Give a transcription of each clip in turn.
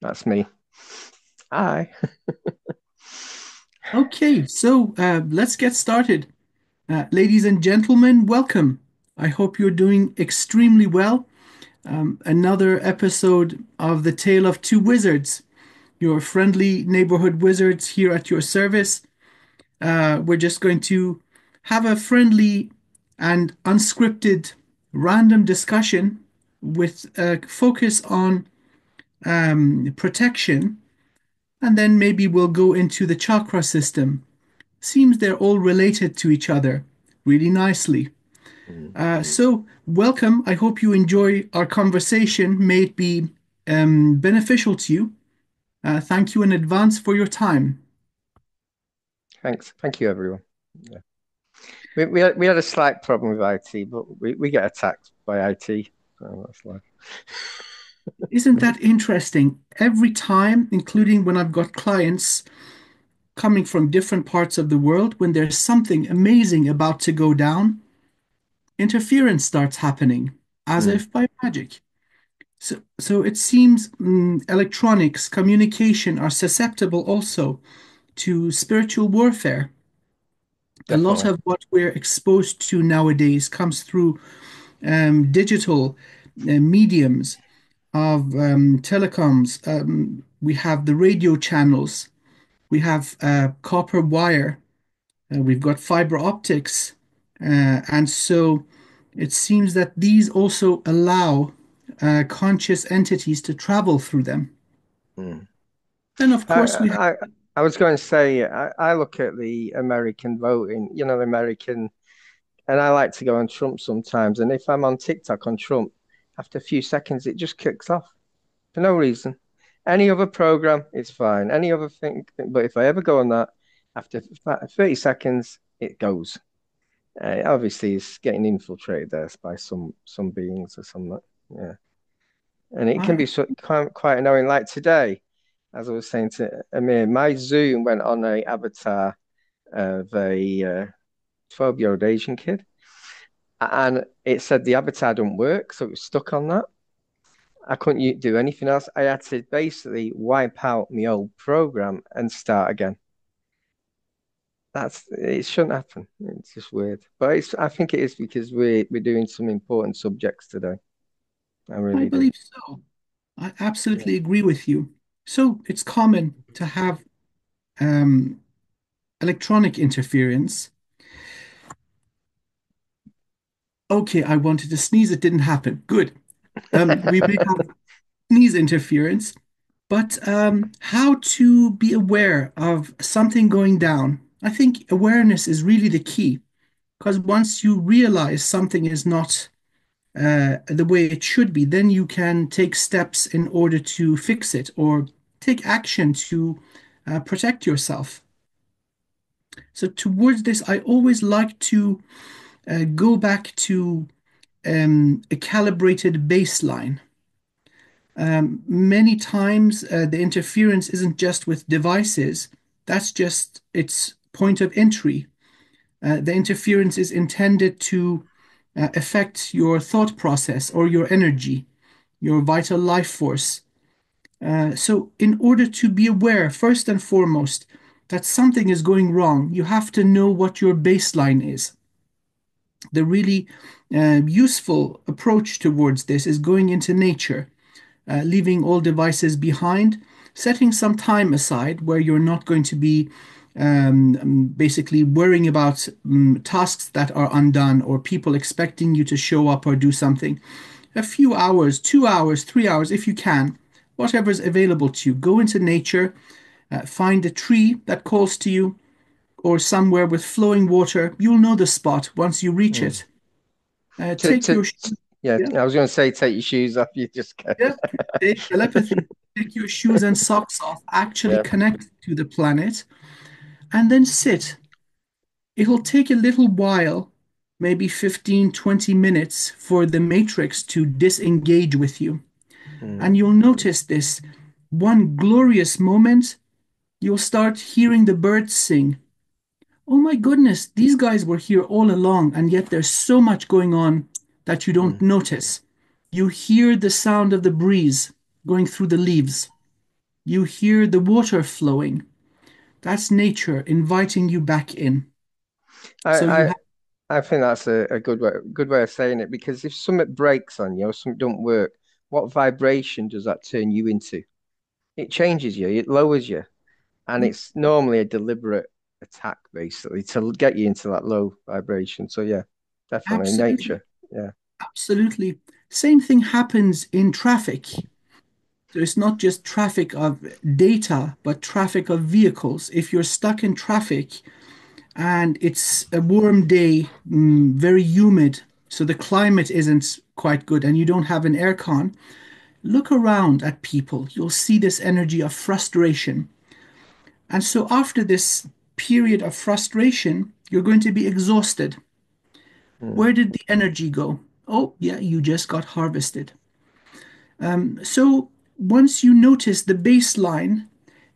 That's me. Hi. Okay, so let's get started. Ladies and gentlemen, welcome. I hope you're doing extremely well. Another episode of the Tale of Two Wizards, your friendly neighborhood wizards here at your service. We're just going to have a friendly and unscripted random discussion with a focus on protection, and then maybe we'll go into the chakra system. Seems they're all related to each other really nicely. So welcome. I hope you enjoy our conversation. May it be beneficial to you. Thank you in advance for your time. Thanks. Thank you, everyone. Yeah. We had a slight problem with IT, but we get attacked by IT. So that's life. Isn't that interesting? Every time, including when I've got clients coming from different parts of the world, when there's something amazing about to go down, interference starts happening as if by magic. So it seems electronics, communication are susceptible also to spiritual warfare. Definitely. A lot of what we're exposed to nowadays comes through digital mediums of telecoms. We have the radio channels. We have copper wire. We've got fiber optics. And so it seems that these also allow conscious entities to travel through them. Mm. And of course, I was going to say, I look at the American voting, you know, the American, and I like to go on Trump sometimes. And if I'm on TikTok on Trump, after a few seconds, it just kicks off for no reason. Any other program, it's fine. Any other thing, but if I ever go on that, after 30 seconds, it goes. Obviously, it's getting infiltrated there by some beings or something. Yeah, and it can be quite annoying. Like today, as I was saying to Amir, my Zoom went on an avatar of a 12-year-old Asian kid, and it said the avatar didn't work, so it was stuck on that. I couldn't do anything else. I had to basically wipe out my old program and start again. It shouldn't happen. It's just weird, but I think it is because we're doing some important subjects today. I believe so. I absolutely agree with you. So it's common to have electronic interference. Okay, I wanted to sneeze. It didn't happen. Good. We may have sneeze interference, but how to be aware of something going down. I think awareness is really the key, because once you realize something is not the way it should be, then you can take steps in order to fix it or take action to protect yourself. So towards this, I always like to go back to a calibrated baseline. Many times the interference isn't just with devices. That's just its point of entry. The interference is intended to affect your thought process or your energy, your vital life force. So in order to be aware, first and foremost, that something is going wrong, you have to know what your baseline is. The really useful approach towards this is going into nature, leaving all devices behind, setting some time aside where you're not going to be basically worrying about tasks that are undone or people expecting you to show up or do something. A few hours, 2 hours, 3 hours, if you can, whatever's available to you. Go into nature, find a tree that calls to you or somewhere with flowing water. You'll know the spot once you reach it. I was going to say take your shoes off. You just can't. Yeah, take telepathy. Take your shoes and socks off, actually connect to the planet, and then sit. It'll take a little while, maybe 15, 20 minutes, for the matrix to disengage with you. And you'll notice this one glorious moment, you'll start hearing the birds sing. Oh my goodness, these guys were here all along, and yet there's so much going on that you don't notice. You hear the sound of the breeze going through the leaves. You hear the water flowing. That's nature inviting you back in. I think that's a good way of saying it, because if something breaks on you or something don't work, what vibration does that turn you into? It changes you, it lowers you. And it's normally a deliberate attack, basically, to get you into that low vibration. So, yeah, definitely absolutely. Nature. Yeah, absolutely. Same thing happens in traffic. So it's not just traffic of data, but traffic of vehicles. If you're stuck in traffic and it's a warm day, very humid, so the climate isn't quite good and you don't have an aircon, look around at people. You'll see this energy of frustration. And so after this period of frustration, you're going to be exhausted. Where did the energy go? Oh, yeah, you just got harvested. So once you notice the baseline,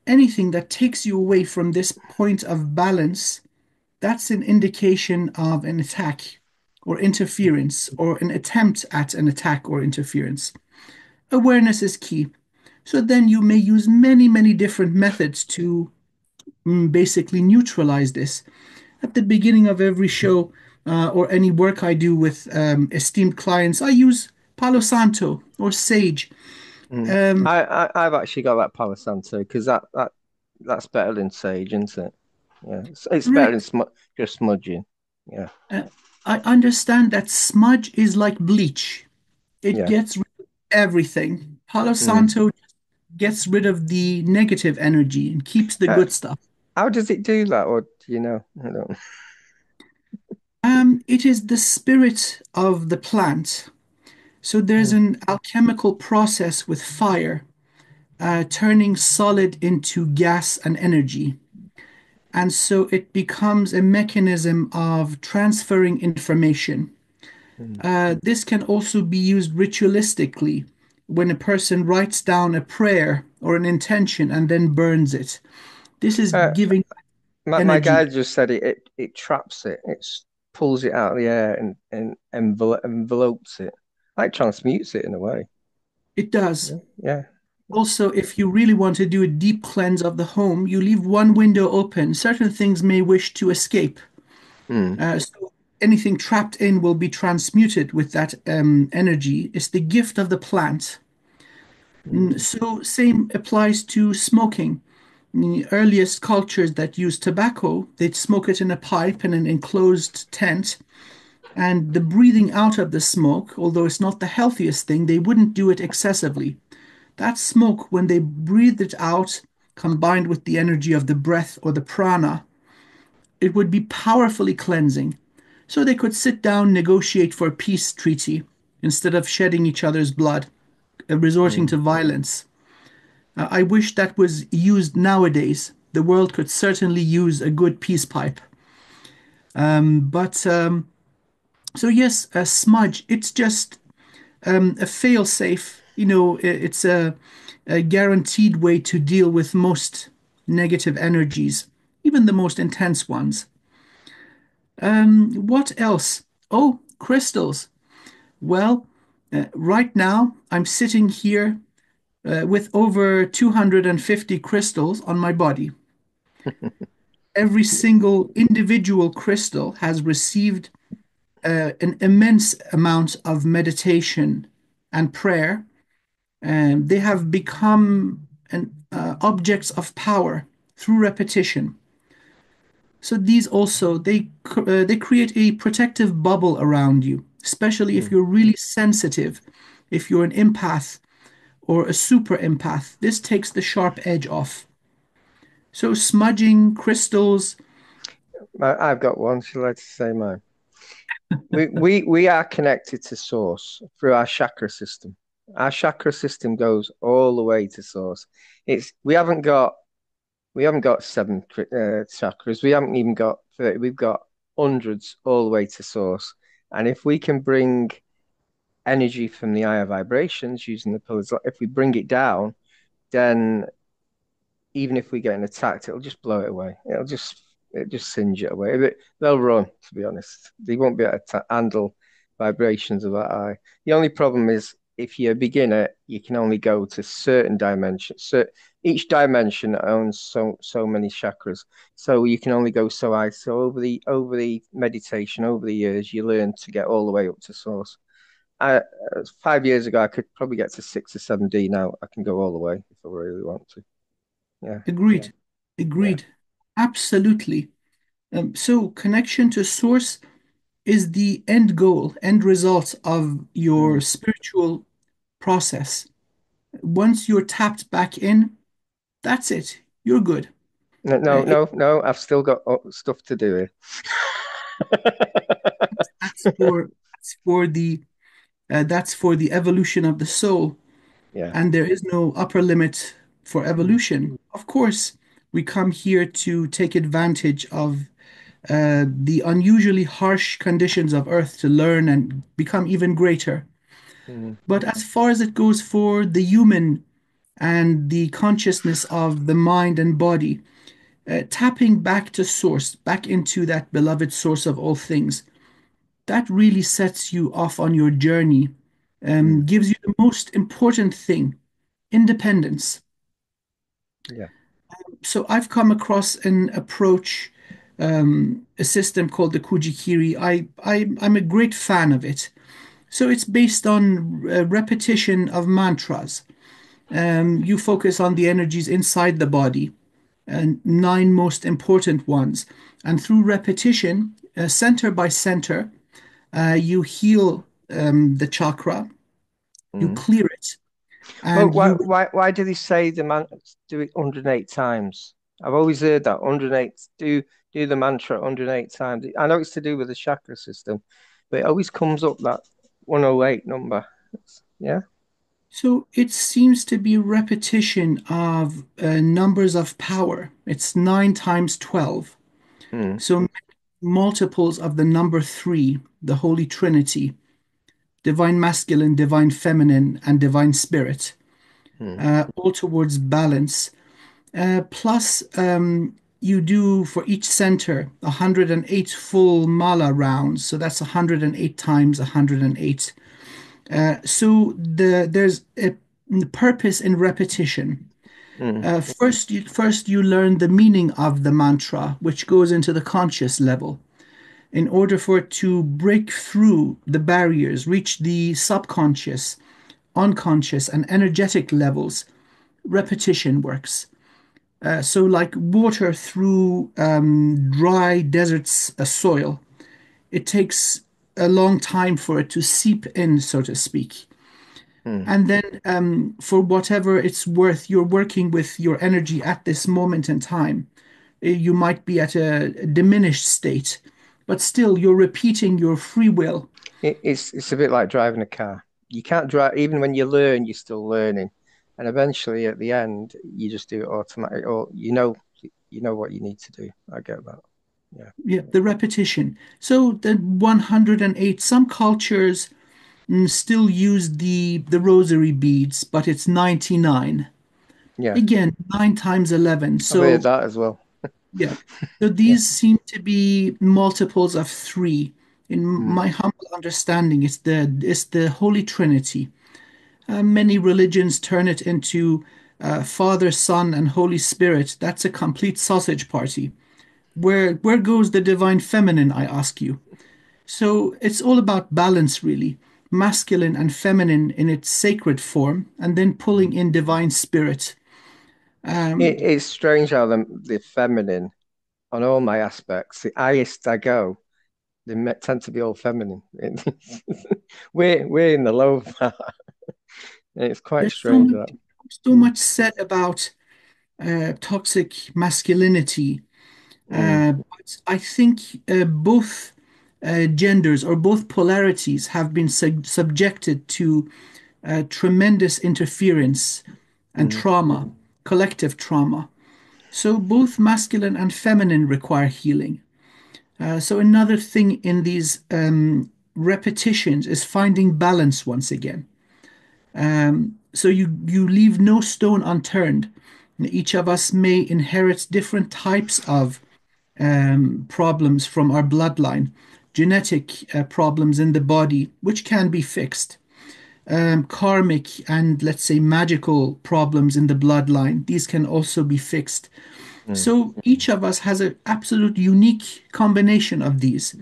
anything that takes you away from this point of balance, that's an indication of an attack or interference or an attempt at an attack or interference. Awareness is key. So then you may use many, many different methods to basically neutralize this. At the beginning of every show or any work I do with esteemed clients, I use Palo Santo or sage. I've actually got that Palo Santo because that's better than sage, isn't it? Yeah, it's right. Better than just smudging. Yeah, I understand that smudge is like bleach. It gets rid of everything. Palo Santo gets rid of the negative energy and keeps the good stuff. How does it do that? Or do you know? I don't. It is the spirit of the plant. So there's an alchemical process with fire, turning solid into gas and energy. And so it becomes a mechanism of transferring information. This can also be used ritualistically when a person writes down a prayer or an intention and then burns it. This is giving my guide just said it traps it. It pulls it out of the air and envelopes it. Like transmutes it in a way. It does. Yeah. Also, if you really want to do a deep cleanse of the home, you leave one window open. Certain things may wish to escape. So anything trapped in will be transmuted with that energy. It's the gift of the plant. So same applies to smoking. In the earliest cultures that used tobacco, they'd smoke it in a pipe in an enclosed tent. And the breathing out of the smoke, although it's not the healthiest thing, they wouldn't do it excessively. That smoke, when they breathed it out, combined with the energy of the breath or the prana, it would be powerfully cleansing. So they could sit down, negotiate for a peace treaty, instead of shedding each other's blood, resorting to violence. I wish that was used nowadays. The world could certainly use a good peace pipe. So yes, a smudge, it's just a fail-safe, you know, it's a guaranteed way to deal with most negative energies, even the most intense ones. What else? Oh, crystals. Well, right now I'm sitting here with over 250 crystals on my body. Every single individual crystal has received an immense amount of meditation and prayer, and they have become objects of power through repetition. So these also, they create a protective bubble around you, especially if you're really sensitive, if you're an empath or a super empath. This takes the sharp edge off. So smudging, crystals. I've got one. Should I say mine? we are connected to source through our chakra system. Our chakra system goes all the way to source. We haven't got seven chakras. We haven't even got 30. We've got hundreds all the way to source. And if we can bring energy from the higher vibrations using the pillars, if we bring it down, then even if we get an attack, it'll just blow it away. It'll just singe it away. They'll run, to be honest. They won't be able to handle vibrations of that eye. The only problem is if you're a beginner, you can only go to certain dimensions. So each dimension owns so many chakras, so you can only go so high. So over the meditation, over the years, you learn to get all the way up to source. 5 years ago, I could probably get to 6 or 7D. Now I can go all the way if I really want to. Yeah. Agreed. Yeah. Agreed. Yeah. Absolutely. So connection to source is the end goal, end result of your spiritual process. Once you're tapped back in, that's it. You're good. No. I've still got stuff to do here. That's for the evolution of the soul. Yeah. And there is no upper limit for evolution. Of course, we come here to take advantage of the unusually harsh conditions of Earth to learn and become even greater. But as far as it goes for the human and the consciousness of the mind and body, tapping back to source, back into that beloved source of all things, that really sets you off on your journey, gives you the most important thing, independence. Yeah. So I've come across an approach, a system called the Kuji-Kiri. I'm a great fan of it. So it's based on repetition of mantras. You focus on the energies inside the body, and 9 most important ones. And through repetition, center by center, you heal the chakra, you clear it. And well, why do they say the mantra, do it 108 times? I've always heard that, 108, do the mantra 108 times. I know it's to do with the chakra system, but it always comes up, that 108 number. Yeah. So it seems to be repetition of numbers of power. It's 9 times 12. So multiples of the number 3, the Holy Trinity, divine masculine, divine feminine, and divine spirit, all towards balance. Plus, you do for each center 108 full mala rounds. So that's 108 times 108. So there's a purpose in repetition. First you learn the meaning of the mantra, which goes into the conscious level, in order for it to break through the barriers, reach the subconscious, unconscious, and energetic levels. Repetition works. So like water through dry desert soil, it takes a long time for it to seep in, so to speak. And then for whatever it's worth, you're working with your energy at this moment in time. You might be at a diminished state, but still you're repeating your free will. It's a bit like driving a car. You can't drive, even when you learn, you're still learning. And eventually at the end, you just do it automatically, or you know what you need to do. I get that. Yeah. Yeah, the repetition. So the 108, some cultures still use the rosary beads, but it's 99. Yeah. Again, 9 times 11. So I heard that as well. Yeah. So these seem to be multiples of 3. In my humble understanding, it's the Holy Trinity. Many religions turn it into Father, Son, and Holy Spirit. That's a complete sausage party. Where goes the divine feminine, I ask you? So it's all about balance, really. Masculine and feminine in its sacred form, and then pulling in divine spirit. It's strange how the feminine, on all my aspects, the highest I go, they tend to be all feminine. We're in the low part. It's quite strange. So much said about toxic masculinity. But I think both genders, or both polarities, have been subjected to tremendous interference and trauma, collective trauma. So both masculine and feminine require healing. So another thing in these repetitions is finding balance once again. So you leave no stone unturned. Each of us may inherit different types of problems from our bloodline, genetic problems in the body, which can be fixed. karmic and, let's say, magical problems in the bloodline. These can also be fixed. So each of us has an absolute unique combination of these.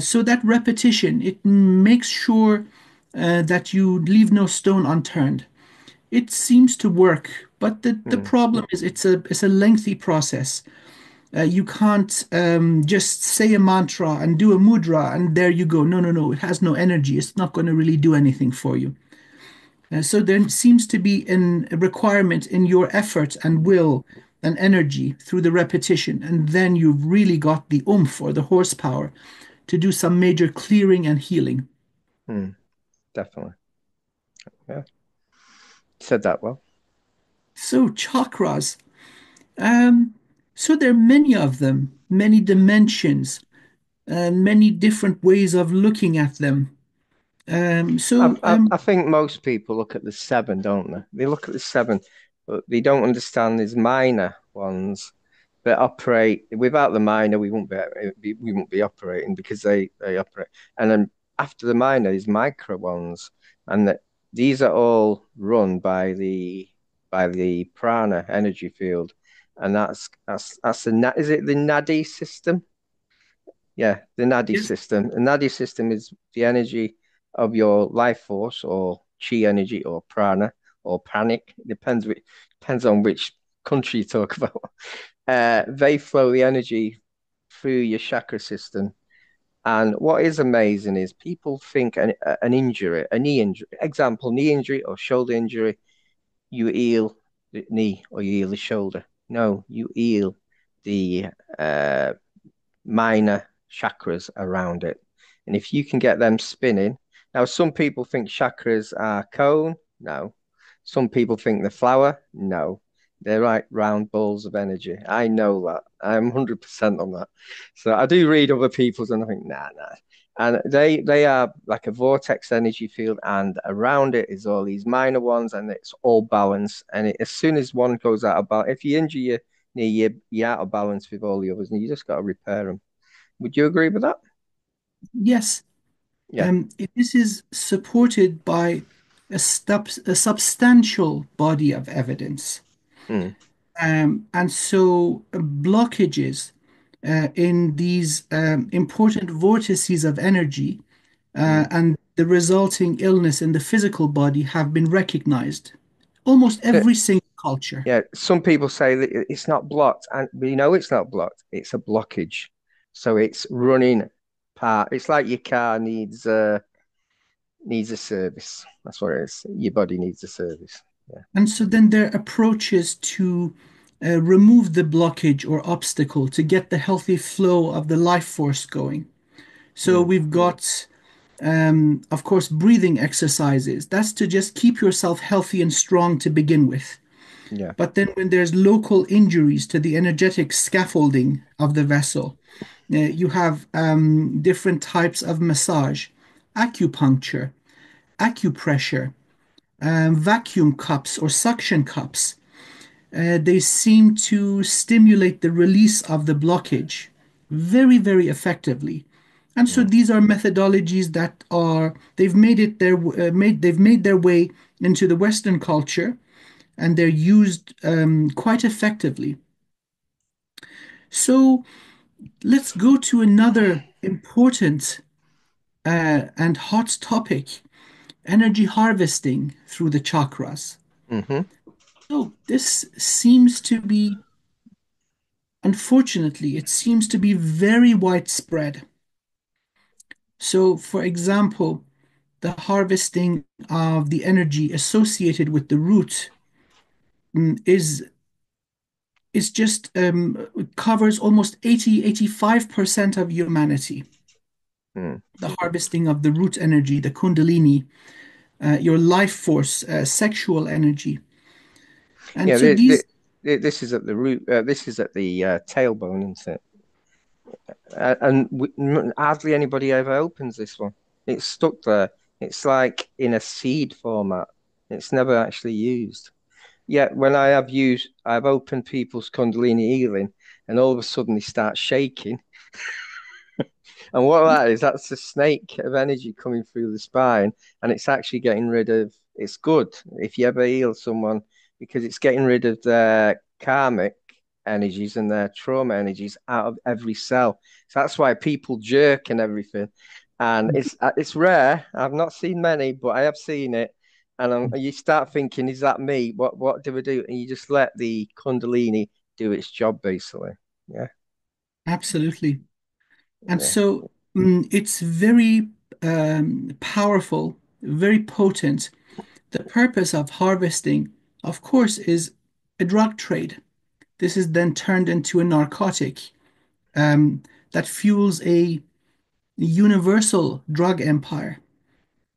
So that repetition, it makes sure that you leave no stone unturned. It seems to work, but the problem is it's a lengthy process. You can't just say a mantra and do a mudra and there you go. No, it has no energy. It's not going to really do anything for you. So there seems to be a requirement in your effort and will and energy through the repetition, and then you've really got the oomph or the horsepower to do some major clearing and healing. Definitely. Yeah. Said that well. So chakras. So there are many of them, many dimensions, many different ways of looking at them. I think most people look at the seven, don't they? They look at the seven, but they don't understand these minor ones that operate. Without the minor, we wouldn't be operating, because they operate. And then after the minor, these micro ones, and these are all run by the prana energy field, and that's the, is it the Nadi system? Yeah, the Nadi system. The Nadi system is the energy of your life force, or chi energy, or prana, or panic. It depends on which country you talk about. They flow the energy through your chakra system. And what is amazing is people think an injury, a knee injury, example, knee injury or shoulder injury, you heal the knee or you heal the shoulder. No, you heal the minor chakras around it. And if you can get them spinning. Now, some people think chakras are cone. No. Some people think the flower, no. They're right round balls of energy. I know that. I'm 100% on that. So I do read other people's and I think, nah. And they are like a vortex energy field, and around it is all these minor ones, and it's all balanced. And as soon as one goes out of balance, if you injure your knee, you're out of balance with all the others, and you just got to repair them. Would you agree with that? Yes. Yeah. This is supported by a substantial body of evidence. And so blockages in these important vortices of energy and the resulting illness in the physical body have been recognized almost every single culture. Yeah, some people say that it's not blocked, and we know it's not blocked. It's a blockage. So it's running part. It's like your car needs a service. That's what it is. Your body needs a service. Yeah. And so then there are approaches to remove the blockage or obstacle to get the healthy flow of the life force going. So we've got, of course, breathing exercises. That's to just keep yourself healthy and strong to begin with. Yeah. But then when there's local injuries to the energetic scaffolding of the vessel, you have different types of massage, acupuncture, acupressure, vacuum cups or suction cups. They seem to stimulate the release of the blockage very, very effectively. And so these are methodologies that are, they've made their way into the Western culture, and they're used quite effectively. So let's go to another important and hot topic, energy harvesting through the chakras. So this seems to be, unfortunately, it seems to be very widespread. So, for example, the harvesting of the energy associated with the root is just, covers almost 85% of humanity. The harvesting of the root energy, the kundalini, your life force, sexual energy. And yeah, so this is at the root. This is at the tailbone, isn't it? Hardly anybody ever opens this one. It's stuck there. It's like in a seed format. It's never actually used. Yet when I have used, I've opened people's kundalini healing, and all of a sudden they start shaking. And what that is, that's a snake of energy coming through the spine, and it's actually getting rid of, it's good if you ever heal someone, because it's getting rid of their karmic energies and their trauma energies out of every cell. So that's why people jerk and everything. And it's rare. I've not seen many, but I have seen it. And you start thinking, is that me? What do we do? And you just let the Kundalini do its job, basically. Yeah. Absolutely. And so it's very powerful, very potent. The purpose of harvesting, of course, is a drug trade. This is then turned into a narcotic that fuels a universal drug empire.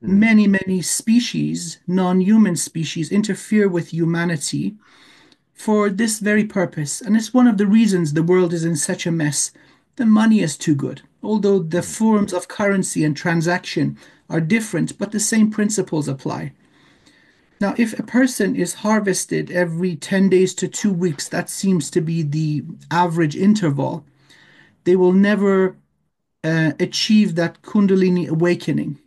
Many, many species, non-human species, interfere with humanity for this very purpose. And it's one of the reasons the world is in such a mess. The money is too good, although the forms of currency and transaction are different, but the same principles apply. Now, if a person is harvested every 10 days to 2 weeks, that seems to be the average interval, they will never achieve that Kundalini awakening,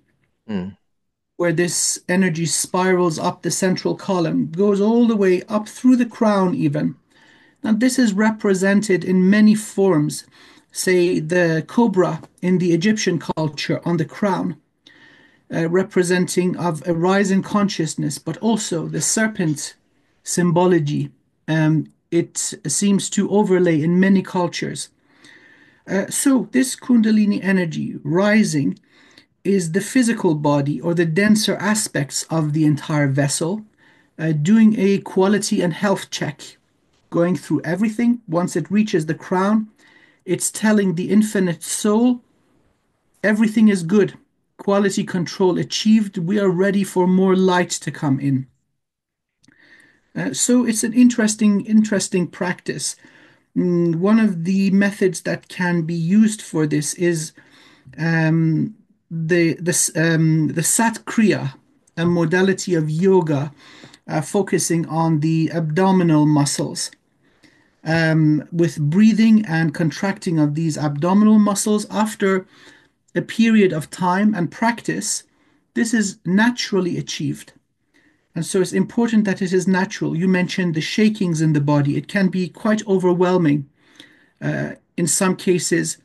where this energy spirals up the central column, goes all the way up through the crown even. Now, this is represented in many forms, say the cobra in the Egyptian culture on the crown, representing of a rise in consciousness, but also the serpent symbology. It seems to overlay in many cultures. So this Kundalini energy rising is the physical body or the denser aspects of the entire vessel, doing a quality and health check, going through everything. Once it reaches the crown, it's telling the infinite soul, everything is good. Quality control achieved. We are ready for more light to come in. So it's an interesting practice. One of the methods that can be used for this is the Sat Kriya, a modality of yoga focusing on the abdominal muscles. With breathing and contracting of these abdominal muscles after a period of time and practice, this is naturally achieved. And so it's important that it is natural. You mentioned the shakings in the body. It can be quite overwhelming. In some cases,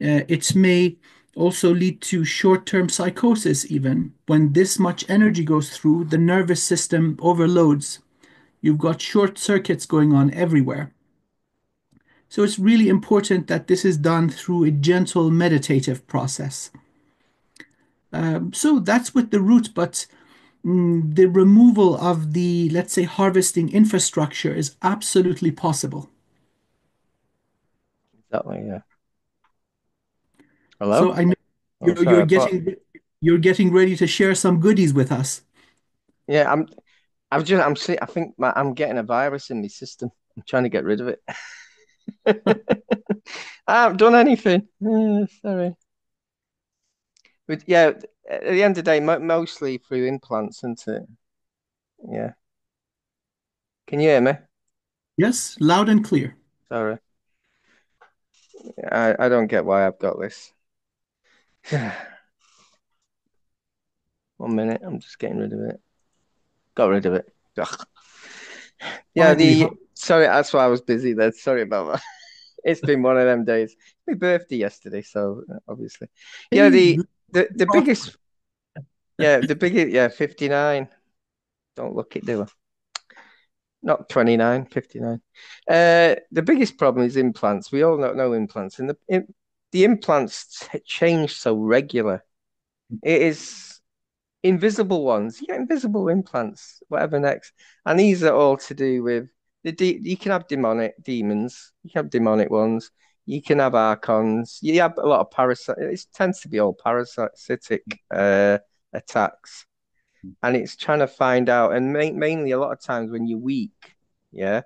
it may also lead to short-term psychosis even. When this much energy goes through, the nervous system overloads. You've got short circuits going on everywhere. So it's really important that this is done through a gentle meditative process. So that's with the root, but the removal of the, let's say, harvesting infrastructure is absolutely possible. Exactly, yeah. Hello? So I know you're getting ready to share some goodies with us. Yeah, I think I'm getting a virus in my system. I'm trying to get rid of it. I haven't done anything. Sorry. But yeah, at the end of the day, mostly through implants, isn't it? Yeah. Can you hear me? Yes, loud and clear. Sorry. I don't get why I've got this. 1 minute, I'm just getting rid of it. Got rid of it. Ugh. Yeah, sorry, that's why I was busy then. Sorry about that. It's been one of them days. It's my birthday yesterday, so obviously. Yeah, the biggest. Yeah, the biggest. Yeah, 59. Don't look it, do I? Not 29, 59. The biggest problem is implants. We all know implants, and the implants change so regular. It is. Invisible ones, yeah, invisible implants, whatever next, and these are all to do with the. You can have demonic demons, you can have demonic ones, you can have archons, you have a lot of parasites. It tends to be all parasitic attacks, and it's trying to find out. And mainly, a lot of times when you're weak, yeah,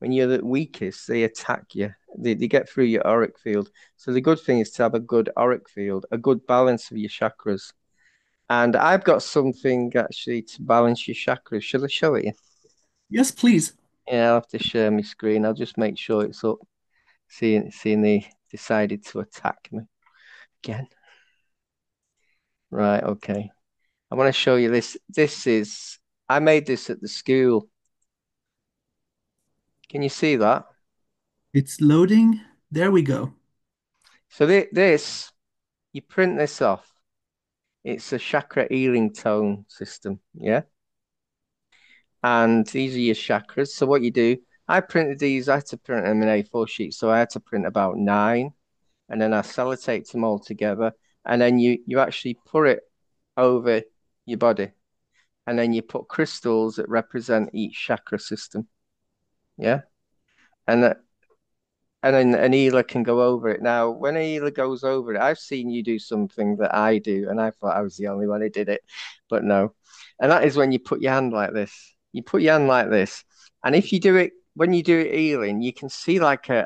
when you're the weakest, they attack you. They get through your auric field. So the good thing is to have a good auric field, a good balance of your chakras. And I've got something actually to balance your chakras. Shall I show it you? Yes, please. Yeah, I'll have to share my screen. I'll just make sure it's up. Seeing they decided to attack me. again? Right, okay. I want to show you this. I made this at the school. Can you see that? It's loading. There we go. So this, you print this off. It's a chakra healing tone system, yeah? And these are your chakras. So what you do, I printed these. I had to print them in A4 sheets. So I had to print about 9. And then I sellotaped them all together. And then you actually pour it over your body. And then you put crystals that represent each chakra system. Yeah. And then an healer can go over it. Now, when a healer goes over it, I've seen you do something that I do. And I thought I was the only one who did it. But no. And that is when you put your hand like this. You put your hand like this. And if you do it, when you do it healing, you can see like an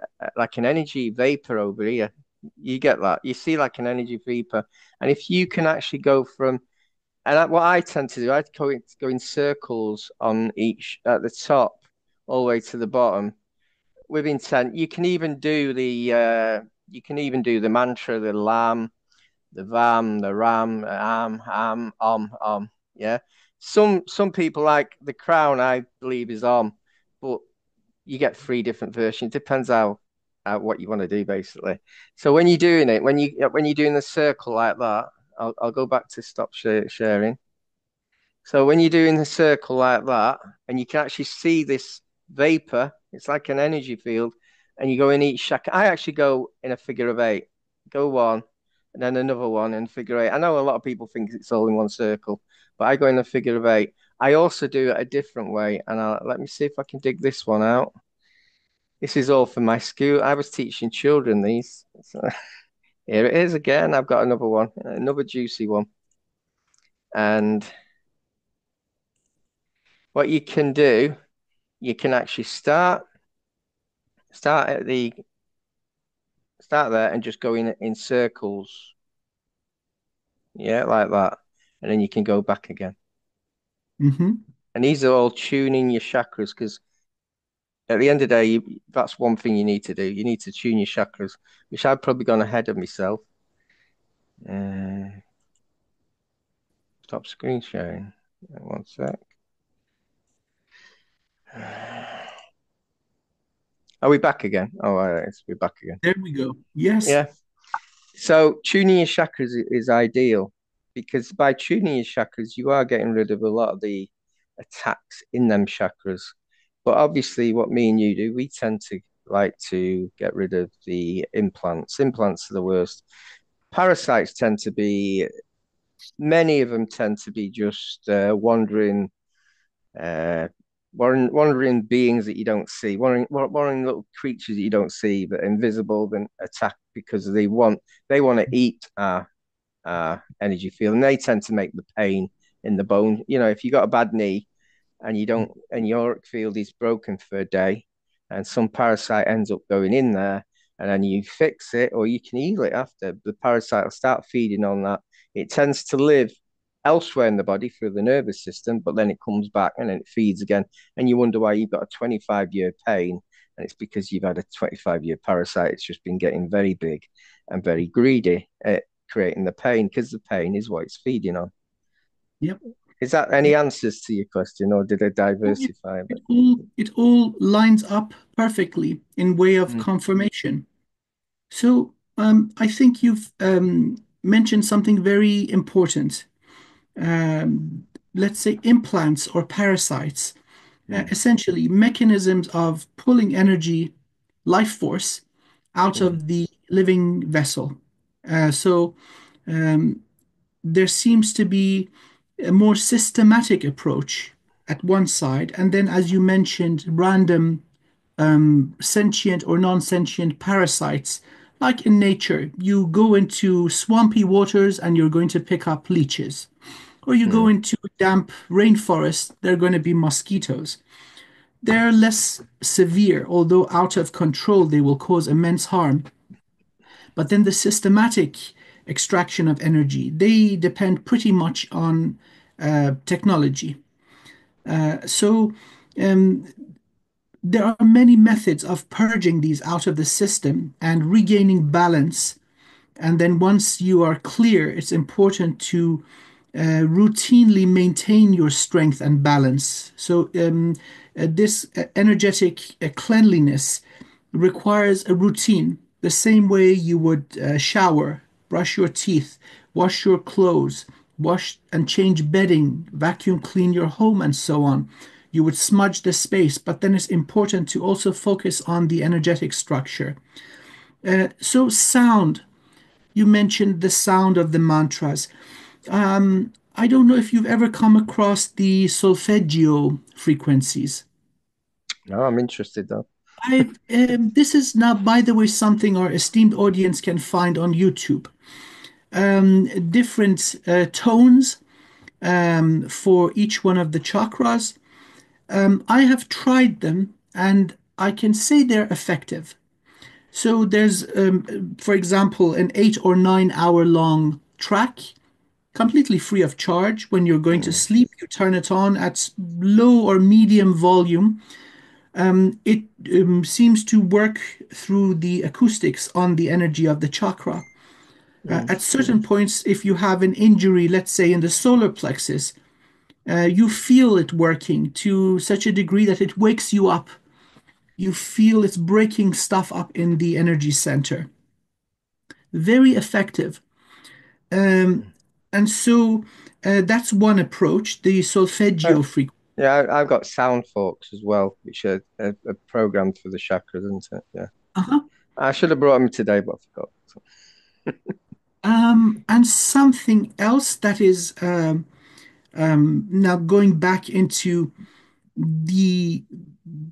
energy vapor over here. You get that. You see like an energy vapor. And if you can actually go from, and what I tend to do, I go in circles on each, at the top, all the way to the bottom. With intent, you can even do the, mantra, the lam, the vam, the ram, am, om. Yeah. Some people like the crown, I believe, is om, but you get 3 different versions. Depends how what you want to do, basically. So when you're doing it, when you're doing the circle like that, I'll go back to stop sharing. So when you're doing the circle like that, and you can actually see this vapor, it's like an energy field, and you go in each chakra. I actually go in a figure of 8, go 1, and then another 1 in figure 8. I know a lot of people think it's all in one circle, but I go in a figure of 8. I also do it a different way, and let me see if I can dig this one out. This is all from my school. I was teaching children these. So here it is again. I've got another one, another juicy one. And what you can do, you can actually start there and just go in circles. Yeah, like that. And then you can go back again. Mm-hmm. And these are all tuning your chakras, because at the end of the day, that's one thing you need to do. You need to tune your chakras, which I've probably gone ahead of myself. Stop screen sharing. One sec. Are we back again? Oh, all right, we're back again. There we go. Yes. Yeah. So tuning your chakras is ideal, because by tuning your chakras, you are getting rid of a lot of the attacks in them chakras. But obviously, what me and you do, we tend to like to get rid of the implants. Implants are the worst. Parasites tend to be, many of them tend to be just wandering beings that you don't see, wandering little creatures that you don't see, but invisible, then attack because they want to eat our energy field, and they tend to make the pain in the bone. You know, if you got a bad knee, and your auric field is broken for a day, and some parasite ends up going in there, and then you fix it, or you can heal it after. The parasite will start feeding on that. It tends to live elsewhere in the body through the nervous system, but then it comes back and then it feeds again. And you wonder why you've got a 25-year pain, and it's because you've had a 25-year parasite. It's just been getting very big and very greedy at creating the pain, because the pain is what it's feeding on. Yep. Is that any answers to your question, or did I diversify? It all lines up perfectly in way of confirmation. So I think you've mentioned something very important. Let's say implants or parasites, essentially mechanisms of pulling energy, life force, out of the living vessel. So there seems to be a more systematic approach at one side, and then, as you mentioned, random sentient or non-sentient parasites. Like in nature, you go into swampy waters and you're going to pick up leeches, or you go into damp rainforest, there are going to be mosquitoes. They're less severe, although out of control they will cause immense harm. But then the systematic extraction of energy, they depend pretty much on technology. So there are many methods of purging these out of the system and regaining balance And then once you are clear, it's important to routinely maintain your strength and balance. So this energetic cleanliness requires a routine, the same way you would shower, brush your teeth, wash your clothes, wash and change bedding, vacuum clean your home, and so on. You would smudge the space, but then it's important to also focus on the energetic structure. So sound, you mentioned the sound of the mantras. I don't know if you've ever come across the solfeggio frequencies. No, I'm interested though. This is now, by the way, something our esteemed audience can find on YouTube. Different tones for each one of the chakras. I have tried them, and I can say they're effective. So there's, for example, an 8 or 9 hour long track, completely free of charge. When you're going to sleep, you turn it on at low or medium volume. It seems to work through the acoustics on the energy of the chakra. At certain points, if you have an injury, let's say in the solar plexus, you feel it working to such a degree that it wakes you up. You feel it's breaking stuff up in the energy center. Very effective. And so that's one approach, the solfeggio frequency. Yeah, I've got sound forks as well, which are programmed for the chakras, isn't it? Yeah. I should have brought them today, but I forgot. And something else that is now going back into the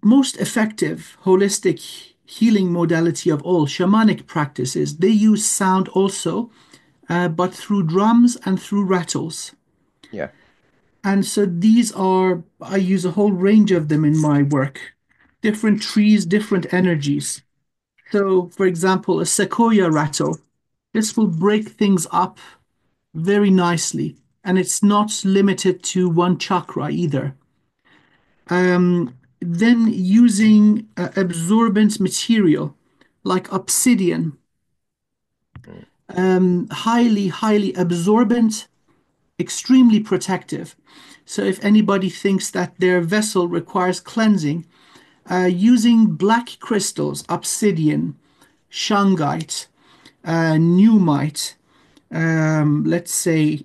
most effective holistic healing modality of all, shamanic practices. They use sound also, but through drums and through rattles. Yeah. And so these are, I use a whole range of them in my work. Different trees, different energies. So, for example, a sequoia rattle. This will break things up very nicely. And it's not limited to one chakra either. Then using absorbent material like obsidian. Highly, highly absorbent, extremely protective. So if anybody thinks that their vessel requires cleansing, using black crystals, obsidian, shungite, pneumite, let's say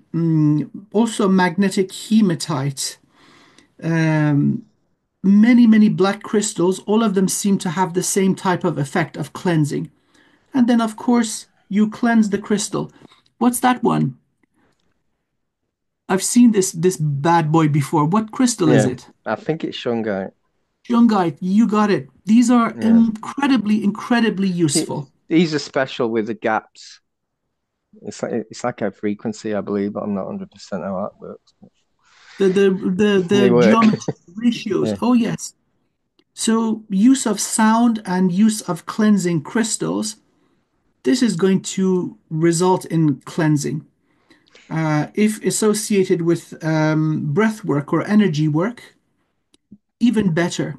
also magnetic hematite, many black crystals, all of them seem to have the same type of effect of cleansing. And then, of course, you cleanse the crystal. What's that one? I've seen this bad boy before. What crystal is it? I think it's shungite. Shungite, you got it. These are incredibly useful. These are special with the gaps. It's like a frequency, I believe, but I'm not 100% how that works. The geometry ratios. Oh yes. So use of sound and use of cleansing crystals. This is going to result in cleansing. If associated with breath work or energy work, even better.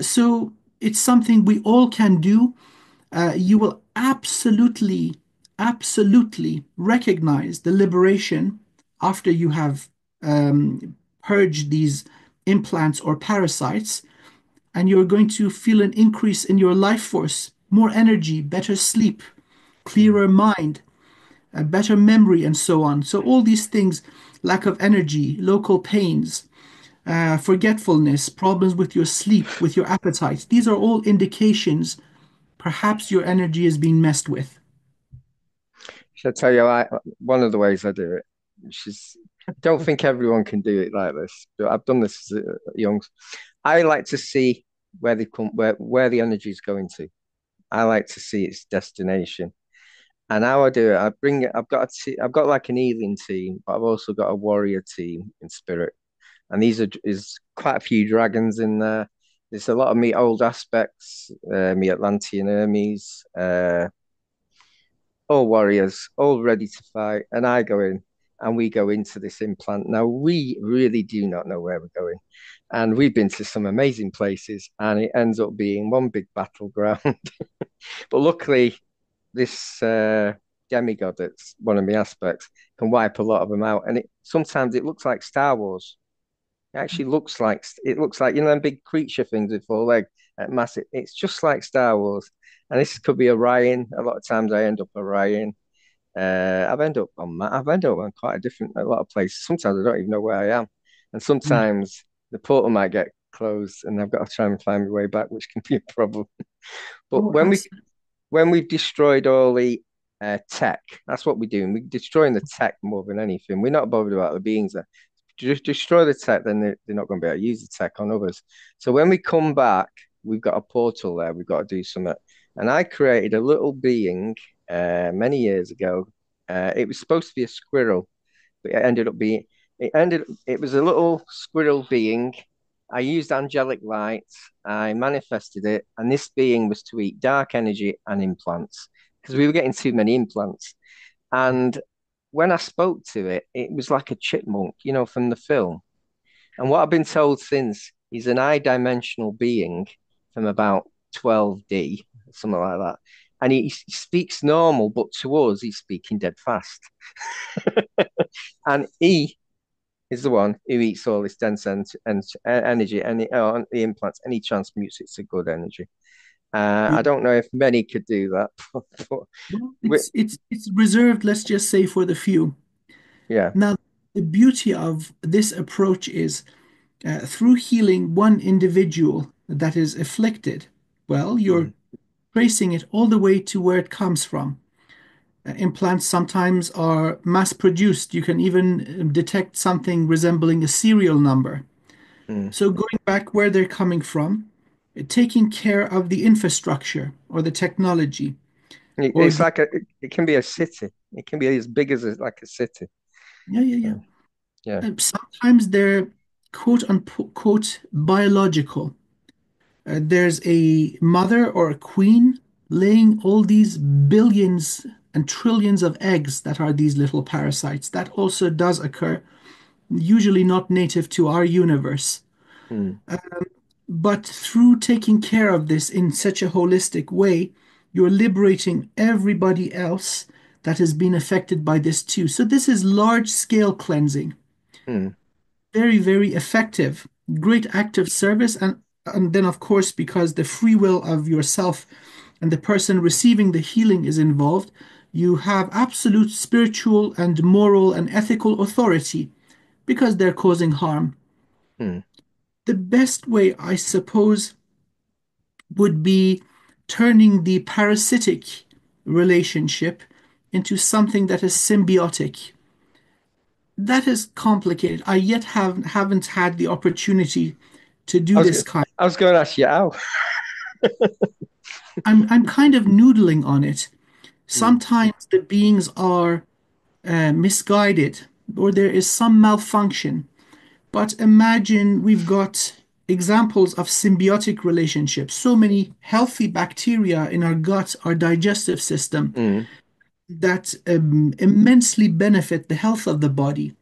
So it's something we all can do. You will absolutely recognize the liberation after you have purged these implants or parasites, and you're going to feel an increase in your life force, more energy, better sleep, clearer mind, a better memory, and so on. So all these things, lack of energy, local pains, forgetfulness, problems with your sleep, with your appetite, these are all indications perhaps your energy is being messed with. Should I tell you, one of the ways I do it, which is, I don't think everyone can do it like this, but I've done this as a young. I like to see where the energy is going to. I like to see its destination. And how I do it, I've got like an healing team, but I've also got a warrior team in spirit. And there's quite a few dragons in there. There's a lot of me old aspects, me Atlantean Hermes, all warriors, all ready to fight. And I go in and we go into this implant. Now, we really do not know where we're going. And we've been to some amazing places and it ends up being one big battleground. But luckily, this demigod that's one of the aspects, can wipe a lot of them out. And it sometimes it looks like Star Wars. It actually looks like, it looks like, you know, them big creature things with four legs, massive. It's just like Star Wars. And this could be Orion. A lot of times I end up Orion. I've ended up on quite a lot of places. Sometimes I don't even know where I am. And sometimes the portal might get closed and I've got to try and find my way back, which can be a problem. But when we've destroyed all the tech, that's what we're doing. We're destroying the tech more than anything. We're not bothered about the beings that just destroy the tech, then they're not going to be able to use the tech on others. So when we come back, we've got a portal there. We've got to do something. And I created a little being many years ago. It was supposed to be a squirrel, but it was a little squirrel being. I used angelic lights. I manifested it. And this being was to eat dark energy and implants, because we were getting too many implants. And when I spoke to it, it was like a chipmunk, you know, from the film. And what I've been told since is an eye-dimensional being from about 12D, something like that. And he speaks normal, but to us, he's speaking dead fast. And he is the one who eats all this dense energy and the implants, and he transmutes it to good energy. I don't know if many could do that. It's reserved, let's just say, for the few. Yeah. Now, the beauty of this approach is through healing one individual that is afflicted, well, you're tracing it all the way to where it comes from. Implants sometimes are mass-produced. You can even detect something resembling a serial number. So going back where they're coming from, taking care of the infrastructure or the technology. It can be a city. It can be as big as a city. Yeah. Sometimes they're quote unquote biological. There's a mother or a queen laying all these billions and trillions of eggs that are these little parasites. That also does occur, usually not native to our universe. But through taking care of this in such a holistic way, you're liberating everybody else that has been affected by this too. So this is large-scale cleansing. Very, very effective. Great act of service. And then, of course, because the free will of yourself and the person receiving the healing is involved, you have absolute spiritual and moral and ethical authority because they're causing harm. The best way, I suppose, would be turning the parasitic relationship into something that is symbiotic. That is complicated. I yet haven't had the opportunity to do this kind. I was going to ask you how. I'm kind of noodling on it. Sometimes the beings are misguided, or there is some malfunction. But imagine we've got examples of symbiotic relationships. So many healthy bacteria in our gut, our digestive system, that immensely benefit the health of the body.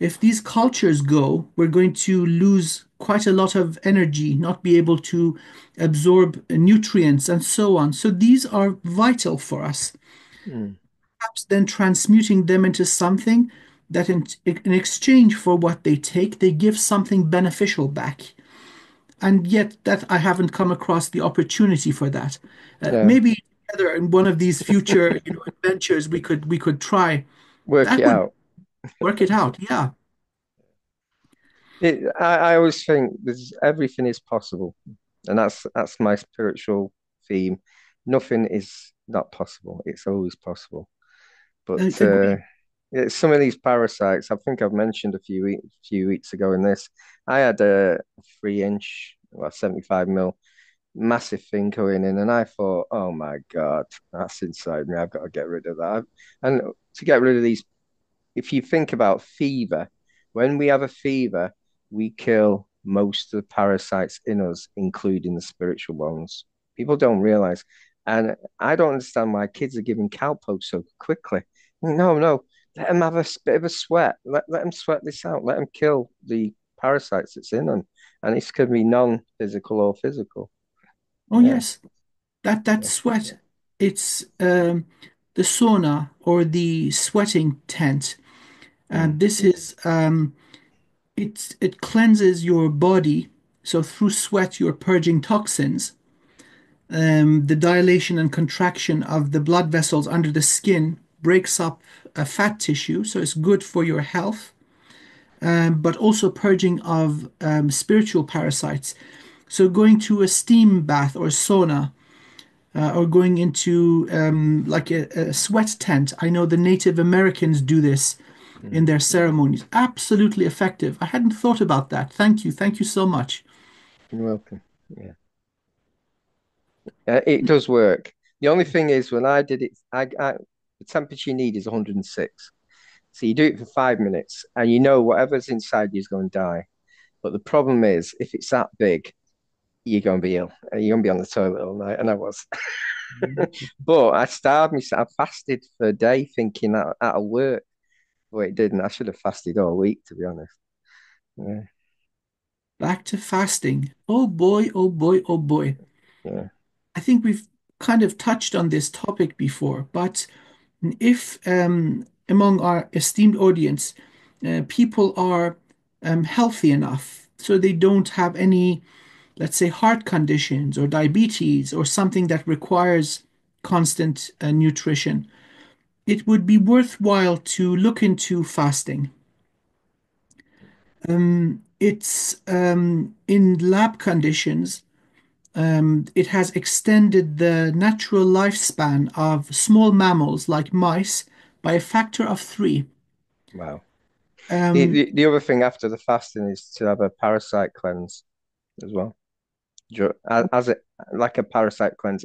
If these cultures go, we're going to lose quite a lot of energy, not be able to absorb nutrients and so on. So these are vital for us. Perhaps then transmuting them into something that in exchange for what they take, they give something beneficial back. And yet that I haven't come across the opportunity for that. Maybe together in one of these future adventures, we could try. Work it out, yeah. I always think everything is possible. And that's my spiritual theme. Nothing is not possible. It's always possible. But... some of these parasites, I think I've mentioned a few weeks ago in this. I had a 3-inch, 75mm, massive thing going in, and I thought, oh my God, that's inside me. I've got to get rid of that. And to get rid of these, if you think about fever, when we have a fever, we kill most of the parasites in us, including the spiritual ones. People don't realize. And I don't understand why kids are giving cowpox so quickly. No. Let them have a bit of a sweat. Let them sweat this out. Let them kill the parasites that's in them. And this could be non-physical or physical. Oh, yes. That sweat, it's the sauna or the sweating tent. This is it cleanses your body. So through sweat, you're purging toxins. The dilation and contraction of the blood vessels under the skin breaks up fat tissue, so it's good for your health, but also purging of spiritual parasites. So going to a steam bath or sauna, or going into like a sweat tent. I know the Native Americans do this in their ceremonies. Absolutely effective. I hadn't thought about that. Thank you. Thank you so much. You're welcome. Yeah. It does work. The only thing is, when I did it, the temperature you need is 106. So you do it for 5 minutes, and you know whatever's inside you is going to die. But the problem is, if it's that big, you're going to be ill. You're going to be on the toilet all night, and I was. But I starved myself. I fasted for a day thinking that that'll work. But it didn't. I should have fasted all week, to be honest. Yeah. Back to fasting. Oh, boy, oh, boy, oh, boy. Yeah. I think we've kind of touched on this topic before, but if among our esteemed audience, people are healthy enough, so they don't have any, let's say, heart conditions or diabetes or something that requires constant nutrition, it would be worthwhile to look into fasting. It's in lab conditions. It has extended the natural lifespan of small mammals like mice by a factor of 3. Wow. The other thing after the fasting is to have a parasite cleanse as well. Like a parasite cleanse.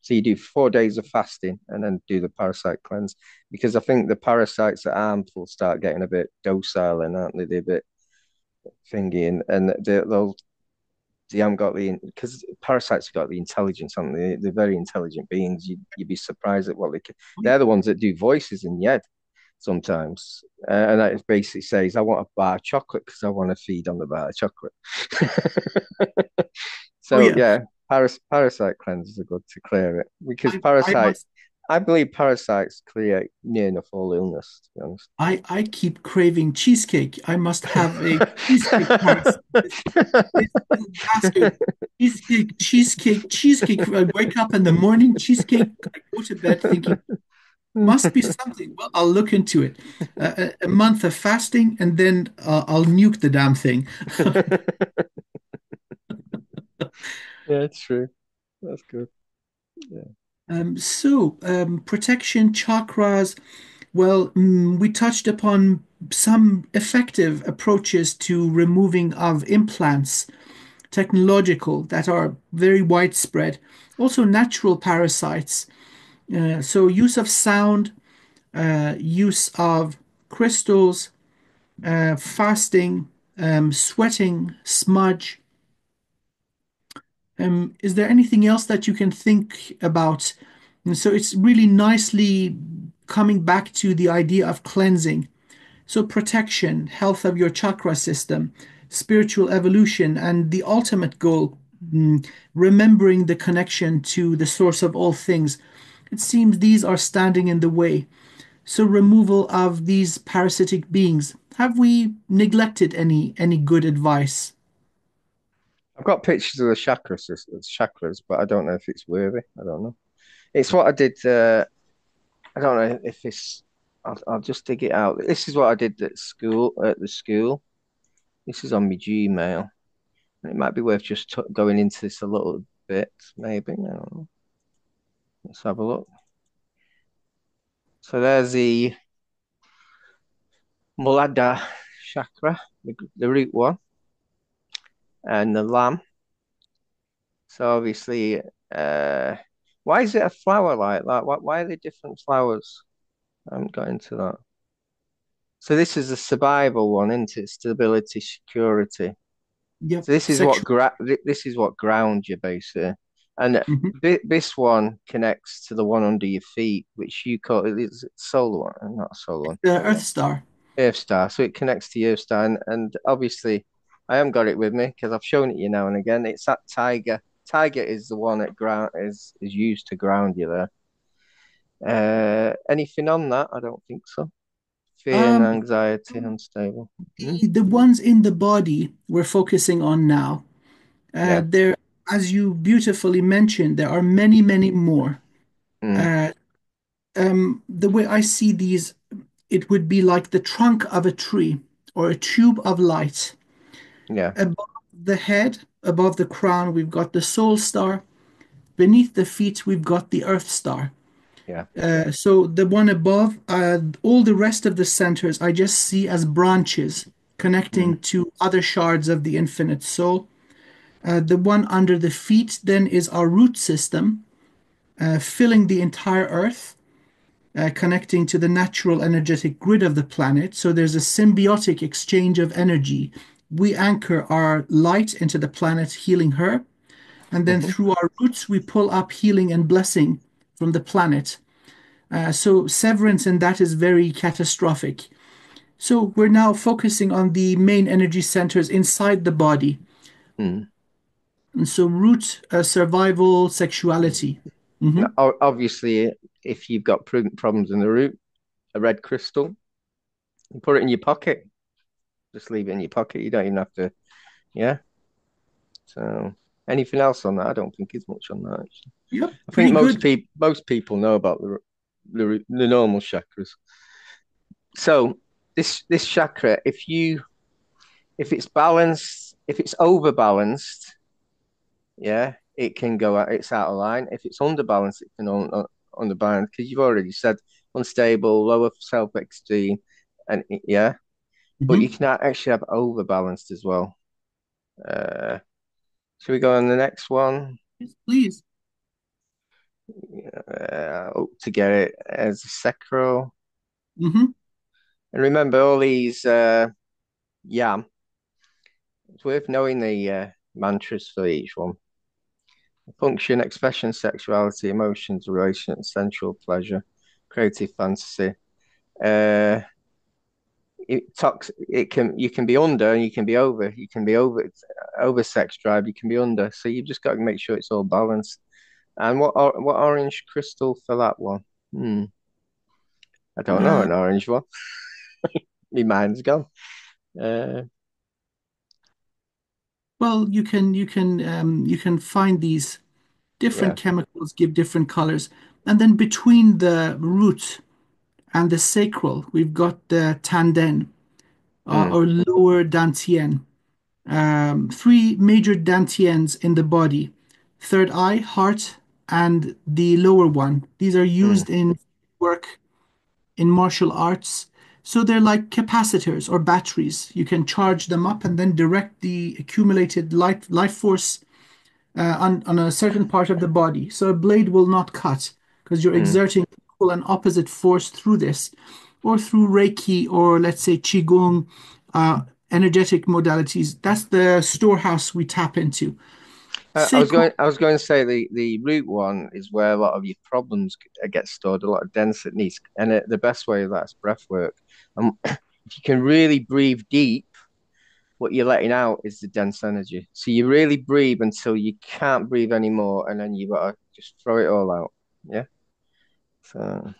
So you do 4 days of fasting and then do the parasite cleanse, because I think the parasites that are harmful start getting a bit docile, and aren't they? They're a bit thingy, and they'll... because parasites have got the intelligence, haven't they? They're very intelligent beings. You'd be surprised at what they can. They're the ones that do voices in your head sometimes. And that basically says, I want a bar of chocolate because I want to feed on the bar of chocolate. So, yeah, parasite cleanses are good to clear it. Because I believe parasites create near enough all illness, to be honest. I keep craving cheesecake. I must have a cheesecake parasite. Cheesecake. I wake up in the morning, cheesecake. I go to bed thinking, must be something. Well, I'll look into it. A month of fasting, and then I'll nuke the damn thing. Yeah, it's true. That's good. Yeah. Protection, chakras, we touched upon some effective approaches to removing of implants, technological, that are very widespread, also natural parasites. So use of sound, use of crystals, fasting, sweating, smudge. Is there anything else that you can think about? And so it's really nicely coming back to the idea of cleansing. So protection, health of your chakra system, spiritual evolution, and the ultimate goal, remembering the connection to the source of all things. It seems these are standing in the way. So removal of these parasitic beings. Have we neglected any good advice? I've got pictures of the chakras, but I don't know if it's worthy. I don't know. It's what I did. I don't know if it's... I'll just dig it out. This is what I did at school. This is on my Gmail. And it might be worth just going into this a little bit, maybe. I don't know. Let's have a look. So there's the Muladhara chakra, the root one. And the lamb. So obviously, why is it a flower like that? Why are they different flowers? I haven't got into that. So this is a survival one, isn't it? Stability, security. Yeah. So this is what grounds you basically. And this one connects to the one under your feet, which you call it's solar one, not solar one. The Earth Star. Earth Star. So it connects to Earth Star, and obviously, I haven't got it with me because I've shown it you now and again. It's that tiger. Tiger is the one that is used to ground you there. Anything on that? I don't think so. Fear and anxiety, unstable. The ones in the body we're focusing on now. There, as you beautifully mentioned, there are many, many more. The way I see these, it would be like the trunk of a tree or a tube of light. Yeah. Above the head, above the crown, we've got the soul star. Beneath the feet, we've got the earth star. Yeah. So the one above, all the rest of the centers, I just see as branches connecting to other shards of the infinite soul. The one under the feet then is our root system, filling the entire earth, connecting to the natural energetic grid of the planet. So there's a symbiotic exchange of energy. We anchor our light into the planet, healing her. And then through our roots, we pull up healing and blessing from the planet. So severance in that is very catastrophic. So we're now focusing on the main energy centers inside the body. And so root, survival, sexuality. Now, obviously, if you've got problems in the root, a red crystal, you put it in your pocket. Just leave it in your pocket. You don't even have to, So anything else on that? I don't think there's much on that, actually. I think most people know about the normal chakras. So this chakra, if it's balanced, if it's overbalanced, it can go out. It's out of line. If it's underbalanced, it can underbalance. Because you've already said unstable, lower self-esteem, and but you can actually have overbalanced as well. Should we go on the next one? Yes, please. To get it as a sacral, and remember all these it's worth knowing the mantras for each one: function, expression, sexuality, emotions, relations, sensual pleasure, creative fantasy. You can be under and you can be over. You can be over sex drive. You can be under. So you've just got to make sure it's all balanced. And what orange crystal for that one? I don't know an orange one. My mind's gone. Well, you can find these different chemicals give different colors, and then between the root and the sacral, we've got the tanden or lower dantien. 3 major dantiens in the body: third eye, heart, and the lower one. These are used in work, in martial arts. So they're like capacitors or batteries. You can charge them up and then direct the accumulated life force on a certain part of the body. So a blade will not cut because you're exerting equal and opposite force through this, or through Reiki, or let's say Qigong, energetic modalities. That's the storehouse we tap into. I was going to say the root one is where a lot of your problems get stored, a lot of densities, and the best way of that is breath work. If you can really breathe deep, what you're letting out is the dense energy. So you really breathe until you can't breathe anymore, and then you gotta just throw it all out. So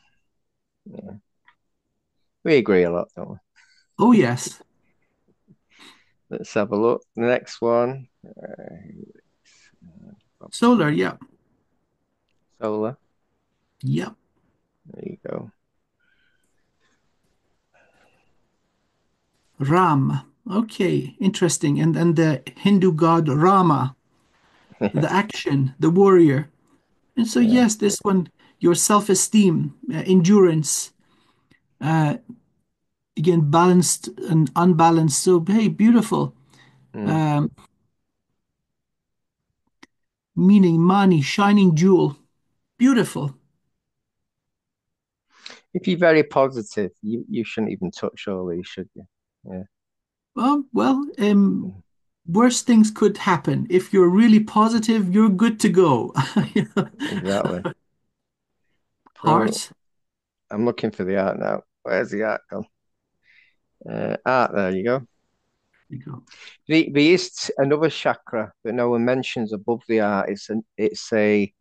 we agree a lot, don't we? Oh yes. Let's have a look. The next one. Solar, solar. There you go. Ram. Okay, interesting. And the Hindu god Rama, the action, the warrior. And so yes, this one, your self-esteem, endurance, again, balanced and unbalanced. So hey, beautiful. Meaning money, shining jewel, beautiful. If you're very positive, you shouldn't even touch all these, should you? Worse things could happen. If you're really positive, you're good to go. Exactly. Art. I'm looking for the art now. Where's the art gone? Art, there you go. There is another chakra that no one mentions above the eye. It's a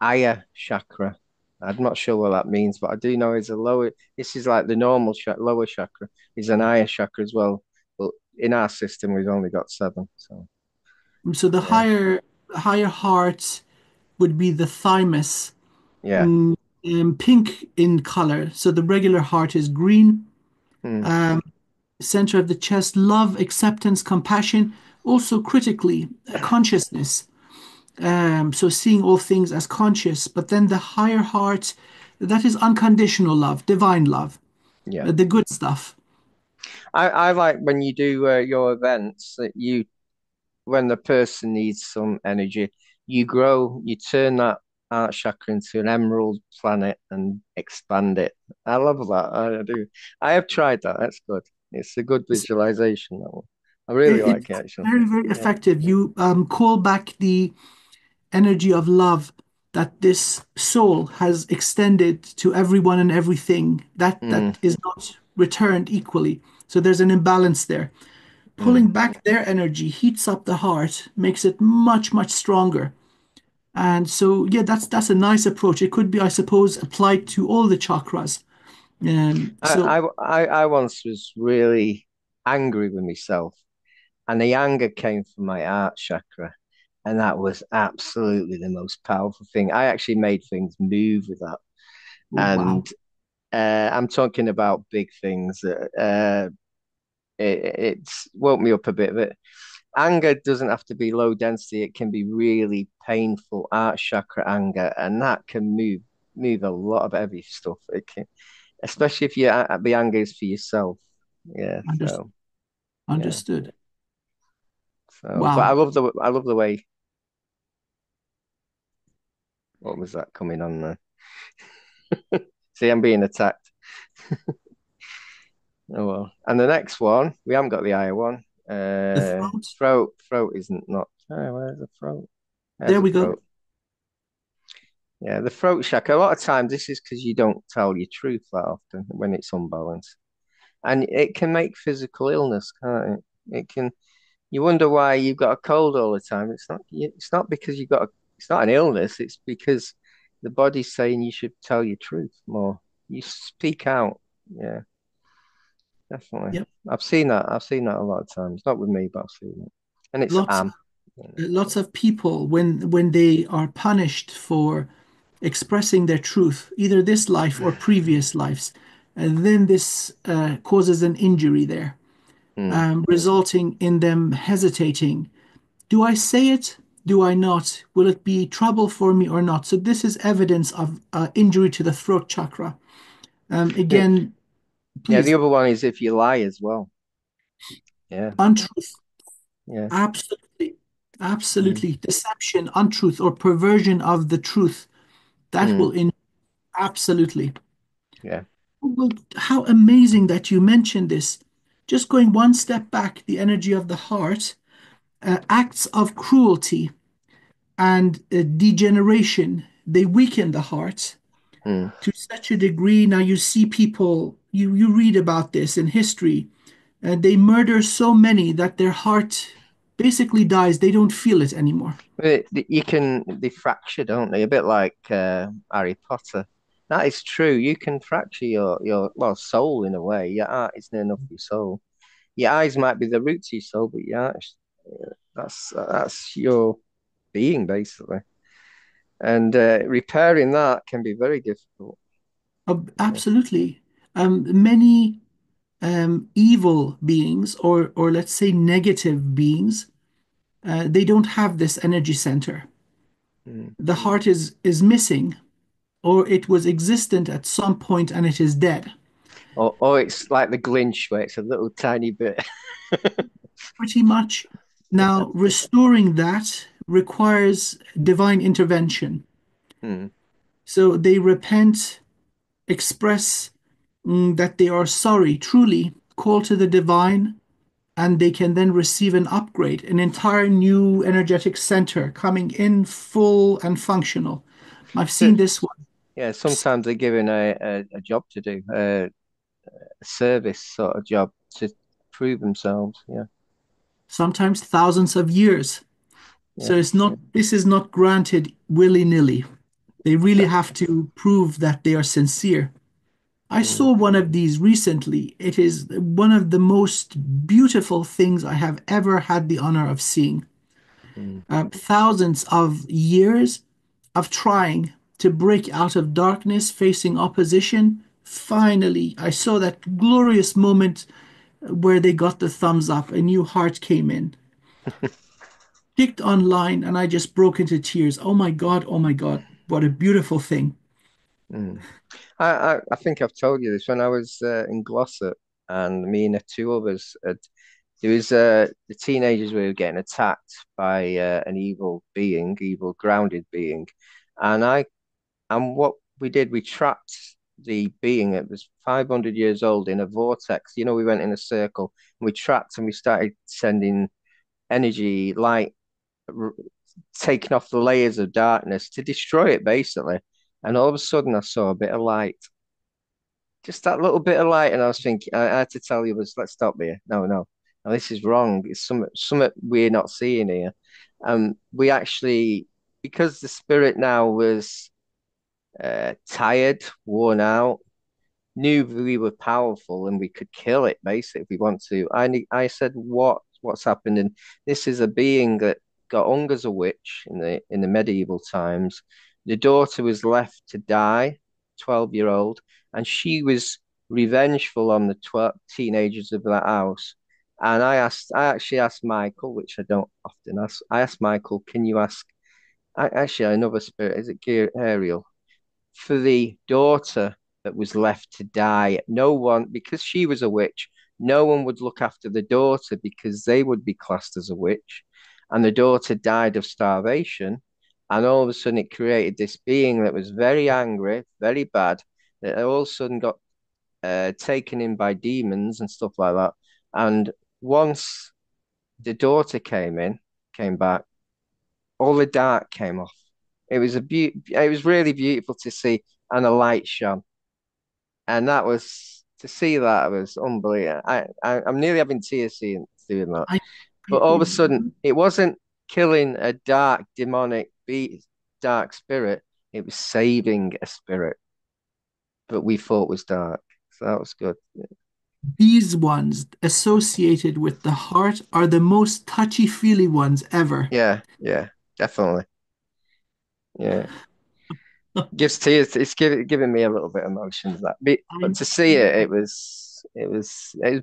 Aya chakra. I'm not sure what that means, but I do know it's a lower, this is like the normal lower chakra, is an higher chakra as well. But in our system, we've only got 7. So the higher heart would be the thymus. Yeah. Pink in color. So the regular heart is green. Mm. Center of the chest, love, acceptance, compassion. Also critically, consciousness. So seeing all things as conscious. But then the higher heart, that is unconditional love, divine love. Yeah. The good stuff. I like when you do your events that you, when the person needs some energy, you grow, you turn that heart chakra into an emerald planet and expand it. I love that. I do. I have tried that. That's good. It's a good visualization, that one. I really like it, actually. Very, very effective. You call back the energy of love that this soul has extended to everyone and everything. That is not returned equally. So there's an imbalance there. Pulling back their energy heats up the heart, makes it much, much stronger. And so, yeah, that's a nice approach. It could be, I suppose, applied to all the chakras. I once was really angry with myself, and the anger came from my heart chakra, and that was absolutely the most powerful thing. I actually made things move with that. And I'm talking about big things. It woke me up a bit. But anger doesn't have to be low density. It can be really painful heart chakra anger, and that can move a lot of heavy stuff. It can, especially if the anger is for yourself. Yeah. Understood. Yeah. So, wow. But I love the way. What was that coming on there? See, I'm being attacked. Oh well. And the next one, we haven't got the higher one. The throat isn't not. Oh, where's the throat? There we go. Yeah, the throat chakra. A lot of times, this is because you don't tell your truth that often when it's unbalanced, and it can make physical illness, can't it? It can. You wonder why you've got a cold all the time. It's not because you've got. It's not an illness. It's because the body's saying you should tell your truth more. You speak out. Yeah. Definitely. Yep. I've seen that a lot of times. Not with me, but I've seen it. And it's lots of people when they are punished for expressing their truth, either this life or previous lives, and then this causes an injury there, resulting in them hesitating. Do I say it? Do I not? Will it be trouble for me or not? So this is evidence of injury to the throat chakra. Again. Yeah. Please. Yeah, the other one is if you lie as well. Yeah. Untruth. Yeah. Absolutely. Deception, untruth, or perversion of the truth. That will absolutely. Yeah. Well, how amazing that you mentioned this. Just going one step back, the energy of the heart, acts of cruelty and degeneration, they weaken the heart to such a degree. Now you see people... You read about this in history, and they murder so many that their heart basically dies. They don't feel it anymore. They fracture, don't they? A bit like Harry Potter. That is true. You can fracture your soul in a way. Your heart isn't enough for your soul. Your eyes might be the root to your soul, but your heart, that's your being basically. And repairing that can be very difficult. Oh, absolutely. Many evil beings, or let's say negative beings, they don't have this energy center. The heart is missing, or it was existent at some point and it is dead. Or it's like the Grinch, where it's a little tiny bit. Pretty much. Now, restoring that requires divine intervention. So they repent, express that they are sorry, truly call to the divine, and they can then receive an upgrade, an entire new energetic center coming in full and functional. I've seen this one. Yeah, sometimes they're given a job to do, a service sort of job to prove themselves. Yeah, sometimes thousands of years. Yeah, so this is not granted willy-nilly. They really have to prove that they are sincere. I saw one of these recently. It is one of the most beautiful things I have ever had the honor of seeing. Thousands of years of trying to break out of darkness, facing opposition. Finally, I saw that glorious moment where they got the thumbs up. A new heart came in. Clicked online and I just broke into tears. Oh my God, what a beautiful thing. I think I've told you this. When I was in Glossop and me and two others, there was the teenagers were getting attacked by an evil being, evil grounded being. And what we did, we trapped the being. It was 500 years old in a vortex. You know, we went in a circle and we trapped and we started sending energy, light, taking off the layers of darkness to destroy it, basically. And all of a sudden, I saw a bit of light, just that little bit of light. And I was thinking, I had to tell you, let's stop here. No, this is wrong. It's something we're not seeing here. We actually, because the spirit now was tired, worn out, knew we were powerful and we could kill it, basically, if we want to. I said, what's happened? And this is a being that got hung as a witch in the medieval times. The daughter was left to die, 12-year-old, and she was revengeful on the teenagers of that house. And I actually asked Michael, which I don't often ask. I asked Michael, can you ask, actually another spirit, is it Ariel, for the daughter that was left to die? No one, because she was a witch, no one would look after the daughter because they would be classed as a witch. And the daughter died of starvation. And all of a sudden it created this being that was very angry, very bad, that all of a sudden got taken in by demons and stuff like that. And once the daughter came back, all the dark came off. It was it was really beautiful to see, and a light shone. And that was, to see that was unbelievable. I'm nearly having tears seeing doing that. But all of a sudden, it wasn't killing a dark, demonic, dark spirit, it was saving a spirit that we thought was dark. So that was good. These ones associated with the heart are the most touchy-feely ones ever. Yeah, definitely. Yeah. Gives tears. It's giving me a little bit of emotions. But to see it, it was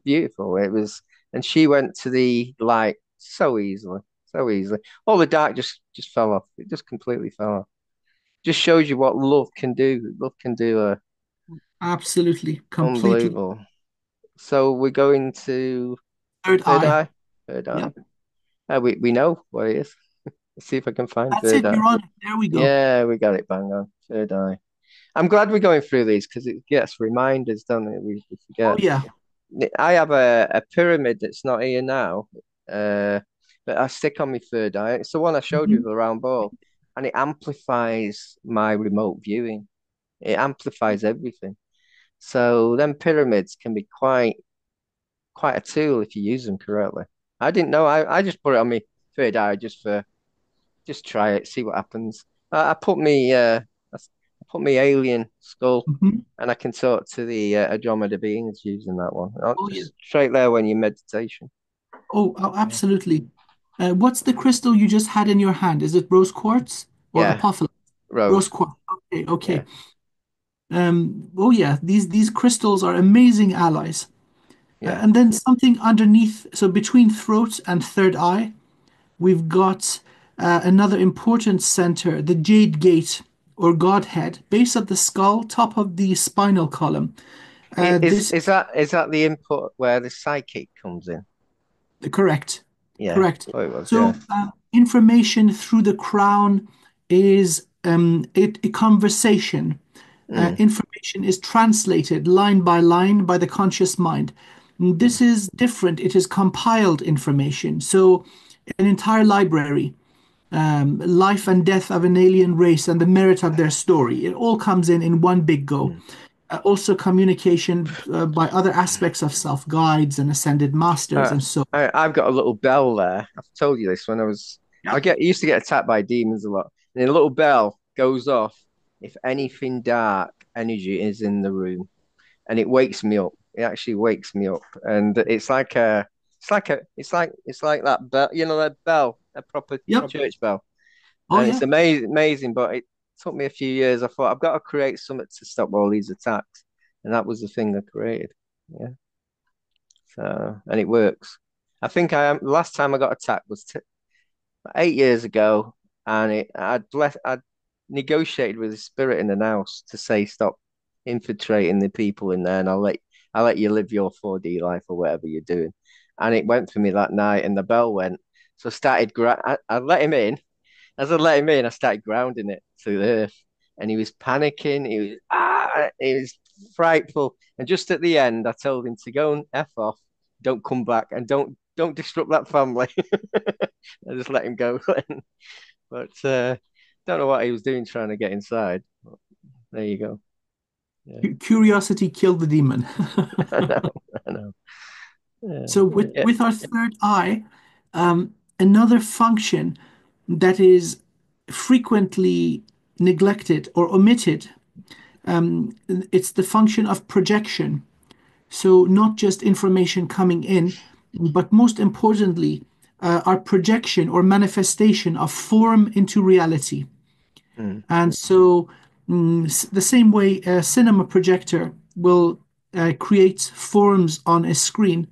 beautiful. It was, and she went to the light so easily. So easily. All the dark just fell off. It just completely fell off. Just shows you what love can do. Love can do a... Absolutely. Completely. Unbelievable. So we're going to... Third eye. Third eye. Yeah. We know what it is. Let's see if I can find That's third it, eye. You're on. There we go. Yeah, we got it. Bang on. Third eye. I'm glad we're going through these because it gets reminders, doesn't it? We forget. Oh, yeah. I have a pyramid that's not here now. But I stick on my third eye. It's the one I showed you, the round ball, and it amplifies my remote viewing. It amplifies everything. So them pyramids can be quite a tool if you use them correctly. I didn't know. I just put it on my third eye just try it, see what happens. I put me alien skull, and I can talk to the Andromeda beings using that one. Straight there when you meditation. Oh, absolutely. What's the crystal you just had in your hand? Is it rose quartz or apophyllite? Rose quartz. Okay. Yeah. These crystals are amazing allies. Yeah. And then something underneath, so between throat and third eye, we've got another important center, the jade gate or godhead, base of the skull, top of the spinal column. Is that the input where the psychic comes in? Correct. Yeah, correct. Information through the crown is a conversation. Information is translated line by line by the conscious mind. This is different. It is compiled information. So an entire library, life and death of an alien race and the merit of their story. It all comes in one big go. Also communication by other aspects of self-guides and ascended masters and so on. I've got a little bell there. I've told you this when I used to get attacked by demons a lot. And a little bell goes off if anything dark energy is in the room, and it wakes me up. It actually wakes me up, and it's like that bell, you know, that bell, a proper church bell. Oh, and it's amazing, but it took me a few years. I thought, I've got to create something to stop all these attacks, and that was the thing I created. Yeah. So, and it works. I think last time I got attacked was 8 years ago, and I'd negotiated with the spirit in the house to say, stop infiltrating the people in there, and I'll let you live your 4D life or whatever you're doing. And it went for me that night, and the bell went. So I started. I let him in. As I let him in, I started grounding it to the earth, and he was panicking. He was frightful. And just at the end, I told him to go and F off, don't come back, and don't disrupt that family. I just let him go. But don't know what he was doing trying to get inside. But there you go. Yeah. Curiosity killed the demon. I know. Yeah. So with our third eye, another function that is frequently neglected or omitted, it's the function of projection. So not just information coming in, but most importantly, our projection or manifestation of form into reality. Mm. And so the same way a cinema projector will create forms on a screen,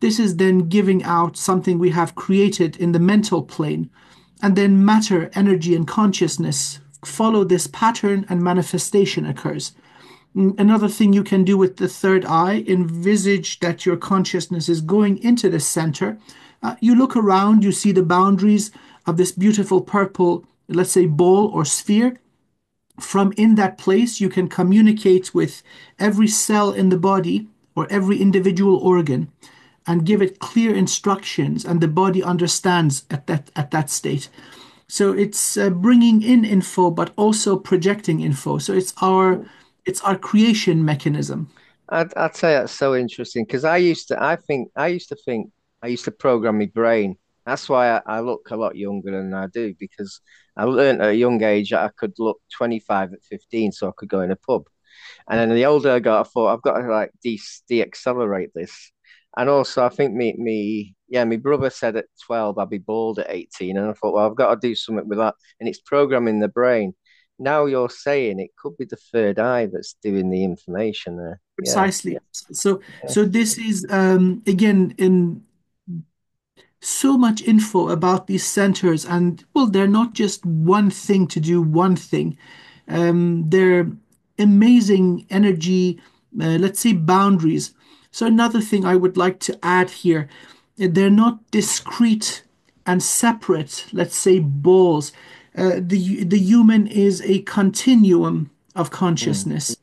this is then giving out something we have created in the mental plane. And then matter, energy, and consciousness follow this pattern, and manifestation occurs. Another thing you can do with the third eye, envisage that your consciousness is going into the center. You look around, you see the boundaries of this beautiful purple, let's say, ball or sphere. From in that place, you can communicate with every cell in the body or every individual organ, and give it clear instructions, and the body understands at that state. So it's bringing in info, but also projecting info. So it's our creation mechanism. I'd say that's so interesting, because I used to program my brain. That's why I look a lot younger than I do, because I learned at a young age that I could look 25 at 15, so I could go in a pub. And then the older I got, I thought, I've got to like de-accelerate this. And also, I think my brother said at 12, I'd be bald at 18. And I thought, well, I've got to do something with that. And it's programming the brain. Now you're saying it could be the third eye that's doing the information there. Precisely. Yeah. So this is, again, in so much info about these centers. And, well, they're not just one thing to do one thing. They're amazing energy, let's say, boundaries. So another thing I would like to add here, they're not discrete and separate, let's say, balls. The human is a continuum of consciousness. Mm.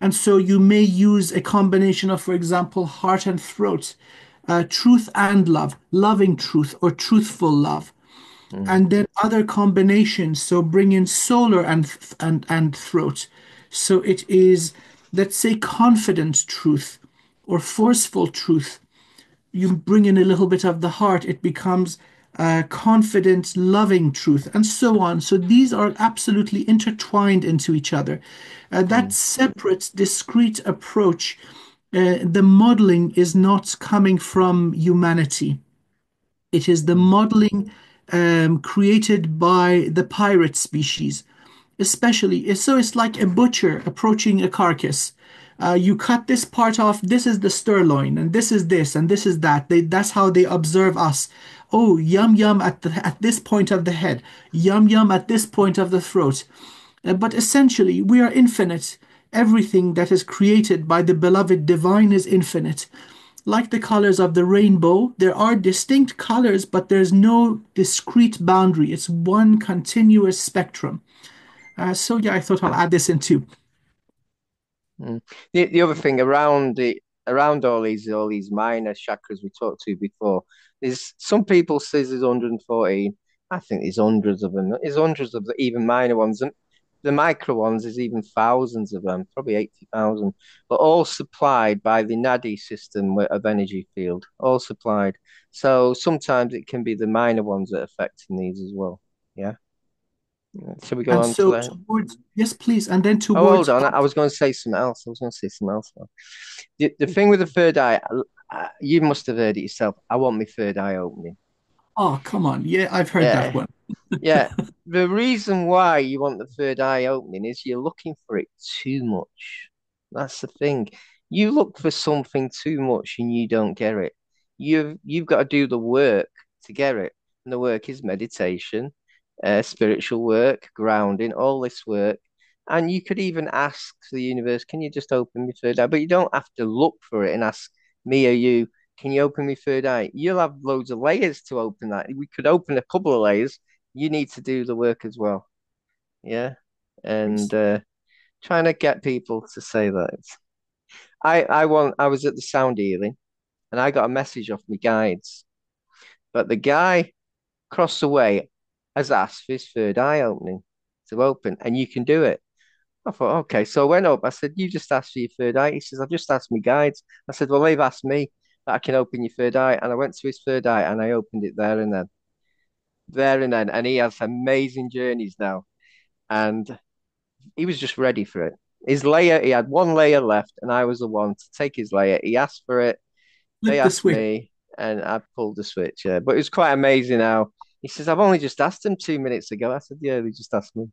And so you may use a combination of, for example, heart and throat, truth and love, loving truth or truthful love. Mm. And then other combinations, so bring in solar and throat. So it is, let's say, confident truth or forceful truth. You bring in a little bit of the heart, it becomes confident, loving truth, and so on. So these are absolutely intertwined into each other. That separate, discrete approach, the modeling is not coming from humanity. It is the modeling created by the pirate species, especially. So it's like a butcher approaching a carcass. You cut this part off, this is the sirloin, and this is this, and this is that. That's how they observe us. Oh, yum-yum at this point of the head. Yum-yum at this point of the throat. But essentially, we are infinite. Everything that is created by the beloved divine is infinite. Like the colors of the rainbow, there are distinct colors, but there's no discrete boundary. It's one continuous spectrum. I thought I'll add this in too. Mm. The other thing around all these minor chakras we talked to before is, some people say there's 114. I think there's hundreds of them. There's hundreds of even minor ones, and the micro ones is even thousands of them, probably 80,000. But all supplied by the Nadi system of energy field, all supplied. So sometimes it can be the minor ones that are affecting these as well. Yeah. Should we go on to that? Yes, please. And then towards... Oh, hold on. I was going to say something else. The thing with the third eye, you must have heard it yourself. I want my third eye opening. Oh, come on. Yeah, I've heard that one. Yeah. The reason why you want the third eye opening is you're looking for it too much. That's the thing. You look for something too much and you don't get it. You've got to do the work to get it. And the work is meditation, spiritual work, grounding, all this work. And you could even ask the universe, can you just open me third eye? But you don't have to look for it and ask me or you, can you open me third eye? You'll have loads of layers to open that. We could open a couple of layers. You need to do the work as well. Yeah. And trying to get people to say that. I was at the sound healing and I got a message off my guides. But the guy across the way has asked for his third eye opening to open, and you can do it. I thought, okay. So I went up. I said, you just asked for your third eye. He says, I've just asked my guides. I said, well, they've asked me that I can open your third eye. And I went to his third eye, and I opened it there and then. And he has amazing journeys now. And he was just ready for it. His layer, he had one layer left, and I was the one to take his layer. He asked for it. They asked me. And I pulled the switch, yeah. But it was quite amazing how he says, I've only just asked him 2 minutes ago. I said, yeah, they just asked me.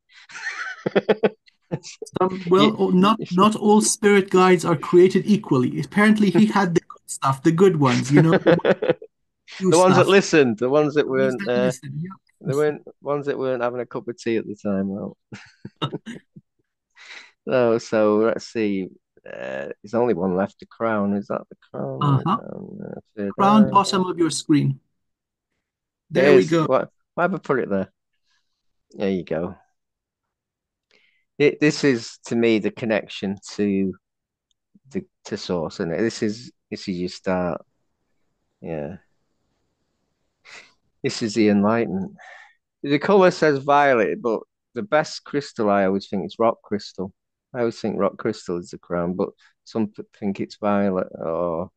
Well, not all spirit guides are created equally. Apparently, he had the good stuff, the good ones, you know. the ones that listened, the ones that weren't, having a cup of tea at the time. Well. So let's see. There's only one left, the crown. Is that the crown? Crown, bottom of your screen. There we go. Why have I put it there? There you go. This is, to me, the connection to source, isn't it? This is your start. Yeah. This is the enlightenment. The color says violet, but the best crystal I always think is rock crystal. I always think rock crystal is the crown, but some think it's violet or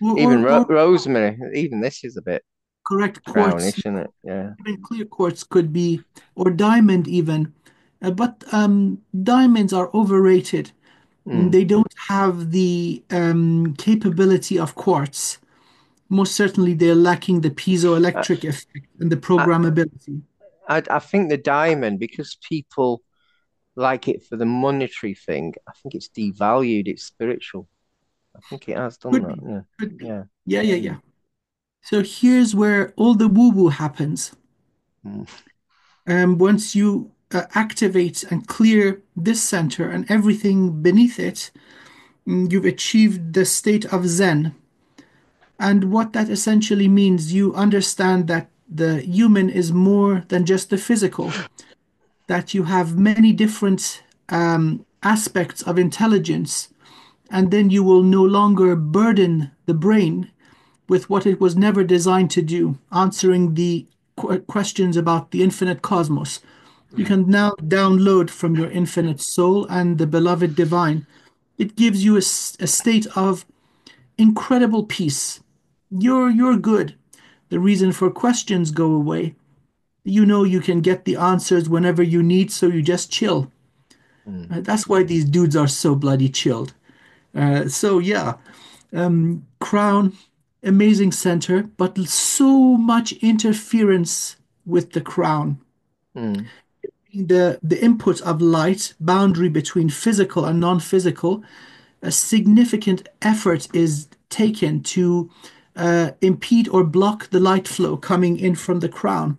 rosemary. Even this is a bit crownish, isn't it? Yeah. Even clear quartz could be, or diamond even. But diamonds are overrated. They don't have the capability of quartz. Most certainly, they're lacking the piezoelectric effect and the programmability. I think the diamond, because people like it for the monetary thing, I think it's devalued its spiritual. I think it has done that. Yeah. Yeah. So here's where all the woo-woo happens. Once you activate and clear this center and everything beneath it, you've achieved the state of Zen. And what that essentially means, you understand that the human is more than just the physical. That you have many different aspects of intelligence, and then you will no longer burden the brain with what it was never designed to do, answering the questions about the infinite cosmos. You can now download from your infinite soul and the beloved divine. It gives you a state of incredible peace. You're good. The reason for questions go away. You know you can get the answers whenever you need, so you just chill. That's why these dudes are so bloody chilled. Crown, amazing center, but so much interference with the crown. The input of light, boundary between physical and non-physical, a significant effort is taken to impede or block the light flow coming in from the crown.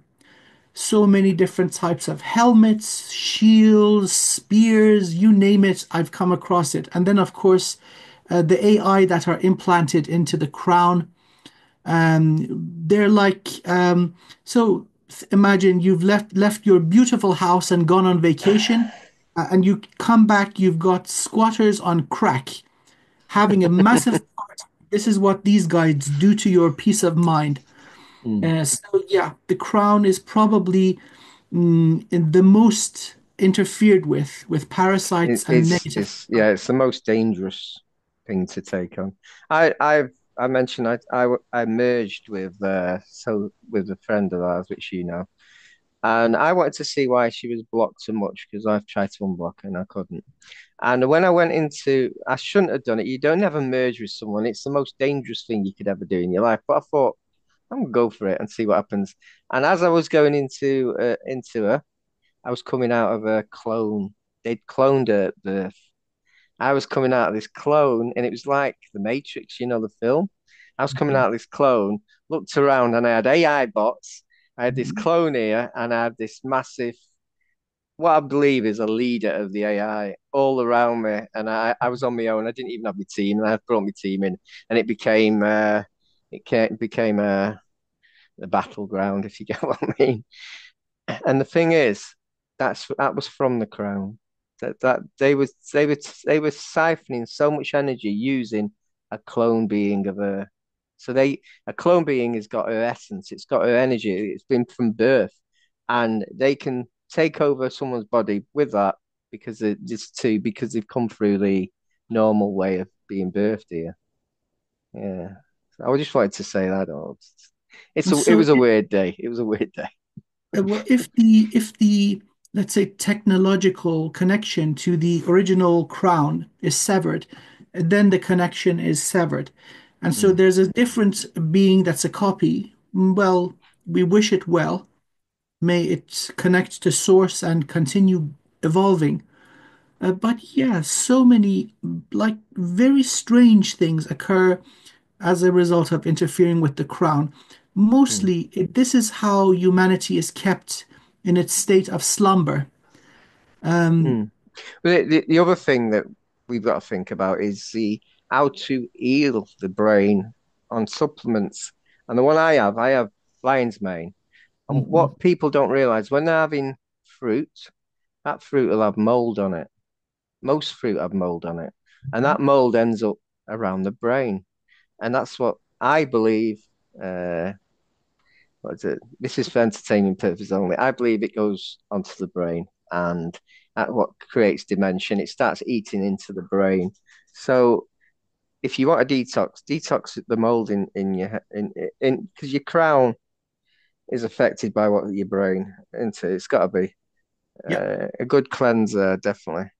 So many different types of helmets, shields, spears, you name it, I've come across it. And then, of course, the AI that are implanted into the crown. They're like, imagine you've left your beautiful house and gone on vacation, and you come back, you've got squatters on crack, having a massive party. This is what these guys do to your peace of mind. The crown is probably the most interfered with parasites and negative. It's the most dangerous thing to take on. I mentioned I merged with a friend of ours, which you know, And I wanted to see why she was blocked so much, because I've tried to unblock her and I couldn't. And when I went into, I shouldn't have done it. You don't ever merge with someone. It's the most dangerous thing you could ever do in your life. But I thought, I'm going to go for it and see what happens. And as I was going into her, I was coming out of a clone. They'd cloned her at birth. I was coming out of this clone, and it was like The Matrix, you know, the film. I was coming out of this clone, looked around, and I had AI bots. I had this clone here, and I had this massive, what I believe is a leader of the AI all around me. And I was on my own. I didn't even have my team, and I brought my team in, and it became the battleground, if you get what I mean. And the thing is, that was from the crown. That they were siphoning so much energy using a clone being of her. So a clone being has got her essence, it's got her energy, it's been from birth, and they can take over someone's body with that because they've come through the normal way of being birthed here. Yeah, so I just wanted to say that. It was a weird day. It was a weird day. Well, if the let's say technological connection to the original crown is severed, then the connection is severed. And so there's a different being that's a copy. Well, we wish it well. May it connect to source and continue evolving. But yeah, so many like very strange things occur as a result of interfering with the crown. Mostly, this is how humanity is kept in its state of slumber. Well, the other thing that we've got to think about is how to heal the brain on supplements. And the one I have lion's mane. And what people don't realize, when they're having fruit, that fruit will have mold on it. Most fruit have mold on it. And that mold ends up around the brain. And that's what I believe, this is for entertaining purposes only. I believe it goes onto the brain, and at what creates dementia. It starts eating into the brain. So if you want a detox the mold in your because your crown is affected by what your brain into. It's got to be a good cleanser, definitely.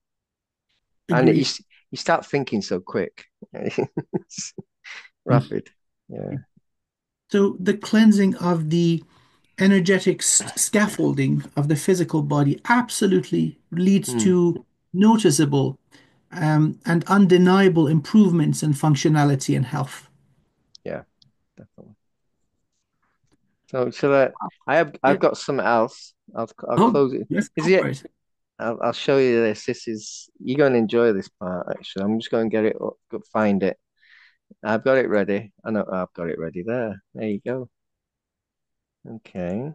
Mm-hmm. And you start thinking so quick, rapid. Yeah. So the cleansing of the energetic scaffolding of the physical body absolutely leads to noticeable and undeniable improvements in functionality and health. Yeah, definitely. I've got something else. I'll close it. Yes, I'll show you this. You're going to enjoy this part. Actually, I'm just going to get it up, find it. I've got it ready. I know I've got it ready there. There you go. Okay,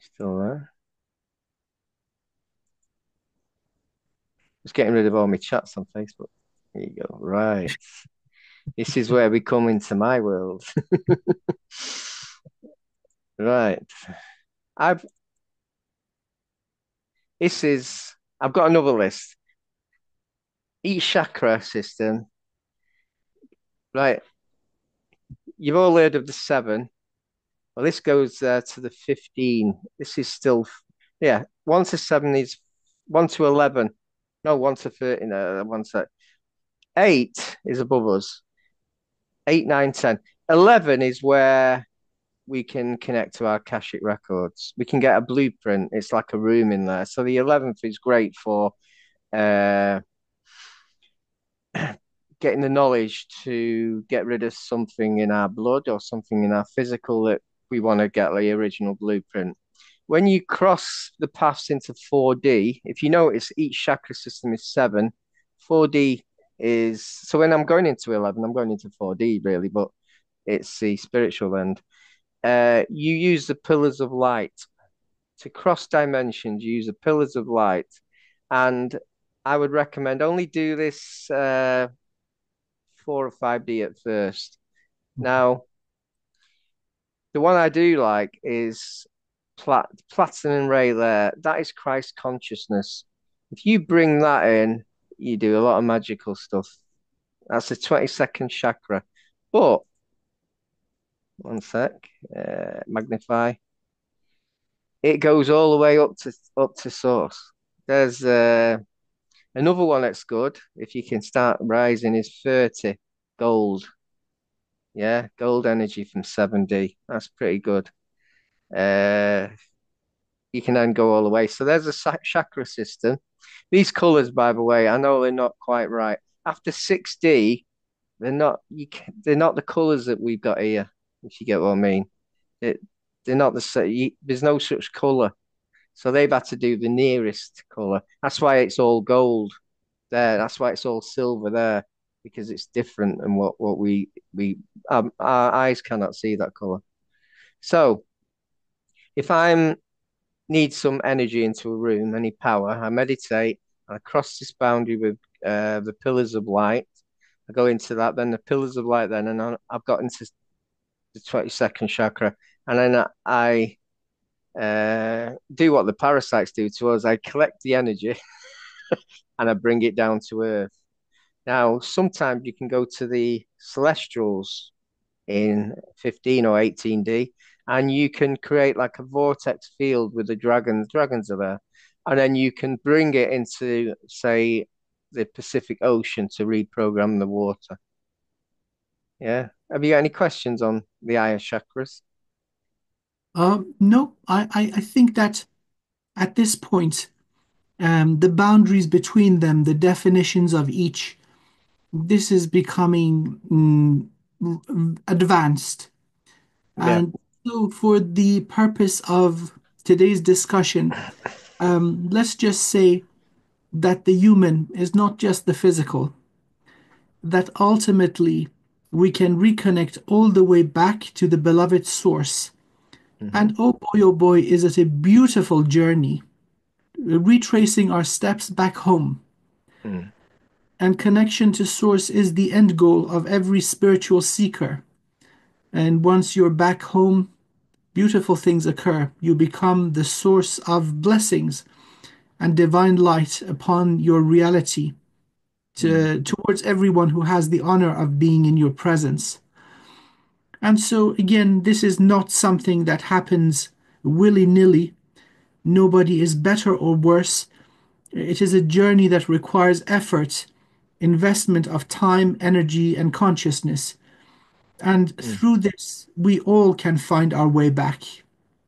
still there. Just getting rid of all my chats on Facebook. There you go. Right. This is where we come into my world. Right. I've got another list. Each chakra system. Right. You've all heard of the 7. Well, this goes to the 15. This is still, 1 to 7 is 1 to 11. No, 1 to 13. No, 1 to 8 is above us. 8, 9, 10. 11 is where we can connect to our Akashic records. We can get a blueprint. It's like a room in there. So the 11th is great for getting the knowledge to get rid of something in our blood or something in our physical that we want to get the original blueprint. When you cross the paths into 4D, if you notice, each chakra system is 7. 4D is... So when I'm going into 11, I'm going into 4D, really, but it's the spiritual end. You use the pillars of light. To cross dimensions, you use the pillars of light. And I would recommend only do this 4 or 5D at first. Now, the one I do like is... platinum ray there, that is Christ consciousness. If you bring that in, you do a lot of magical stuff. That's the 22nd chakra. But One sec. Magnify. It goes all the way up to source. There's another one that's good. If you can start rising, is 30 gold. Yeah, gold energy from 7D. That's pretty good. You can then go all the way. So there's a chakra system. These colors, by the way, I know they're not quite right. After 6D, they're not the colors that we've got here. If you get what I mean, they're not the same. There's no such color, so they've had to do the nearest color. That's why it's all gold there. That's why it's all silver there, because it's different. And what we our eyes cannot see that color. So if I need some energy into a room, any power, I meditate and I cross this boundary with the pillars of light. I go into that, then the pillars of light, then, and I've got into the 22nd chakra, and then I do what the parasites do to us. I collect the energy and I bring it down to earth. Now, sometimes you can go to the celestials in 15 or 18D, and you can create like a vortex field with the dragons. Dragons are there. And then you can bring it into, say, the Pacific Ocean to reprogram the water. Yeah. Have you got any questions on the higher chakras? No, I think that at this point, the boundaries between them, the definitions of each, this is becoming advanced. Yeah. And so for the purpose of today's discussion, let's just say that the human is not just the physical, that ultimately we can reconnect all the way back to the beloved source. Mm-hmm. And oh boy, is it a beautiful journey, retracing our steps back home. Mm. And connection to source is the end goal of every spiritual seeker. And once you're back home, beautiful things occur. You become the source of blessings and divine light upon your reality towards everyone who has the honor of being in your presence. And so, again, this is not something that happens willy-nilly. Nobody is better or worse. It is a journey that requires effort, investment of time, energy, and consciousness. And through this, we all can find our way back.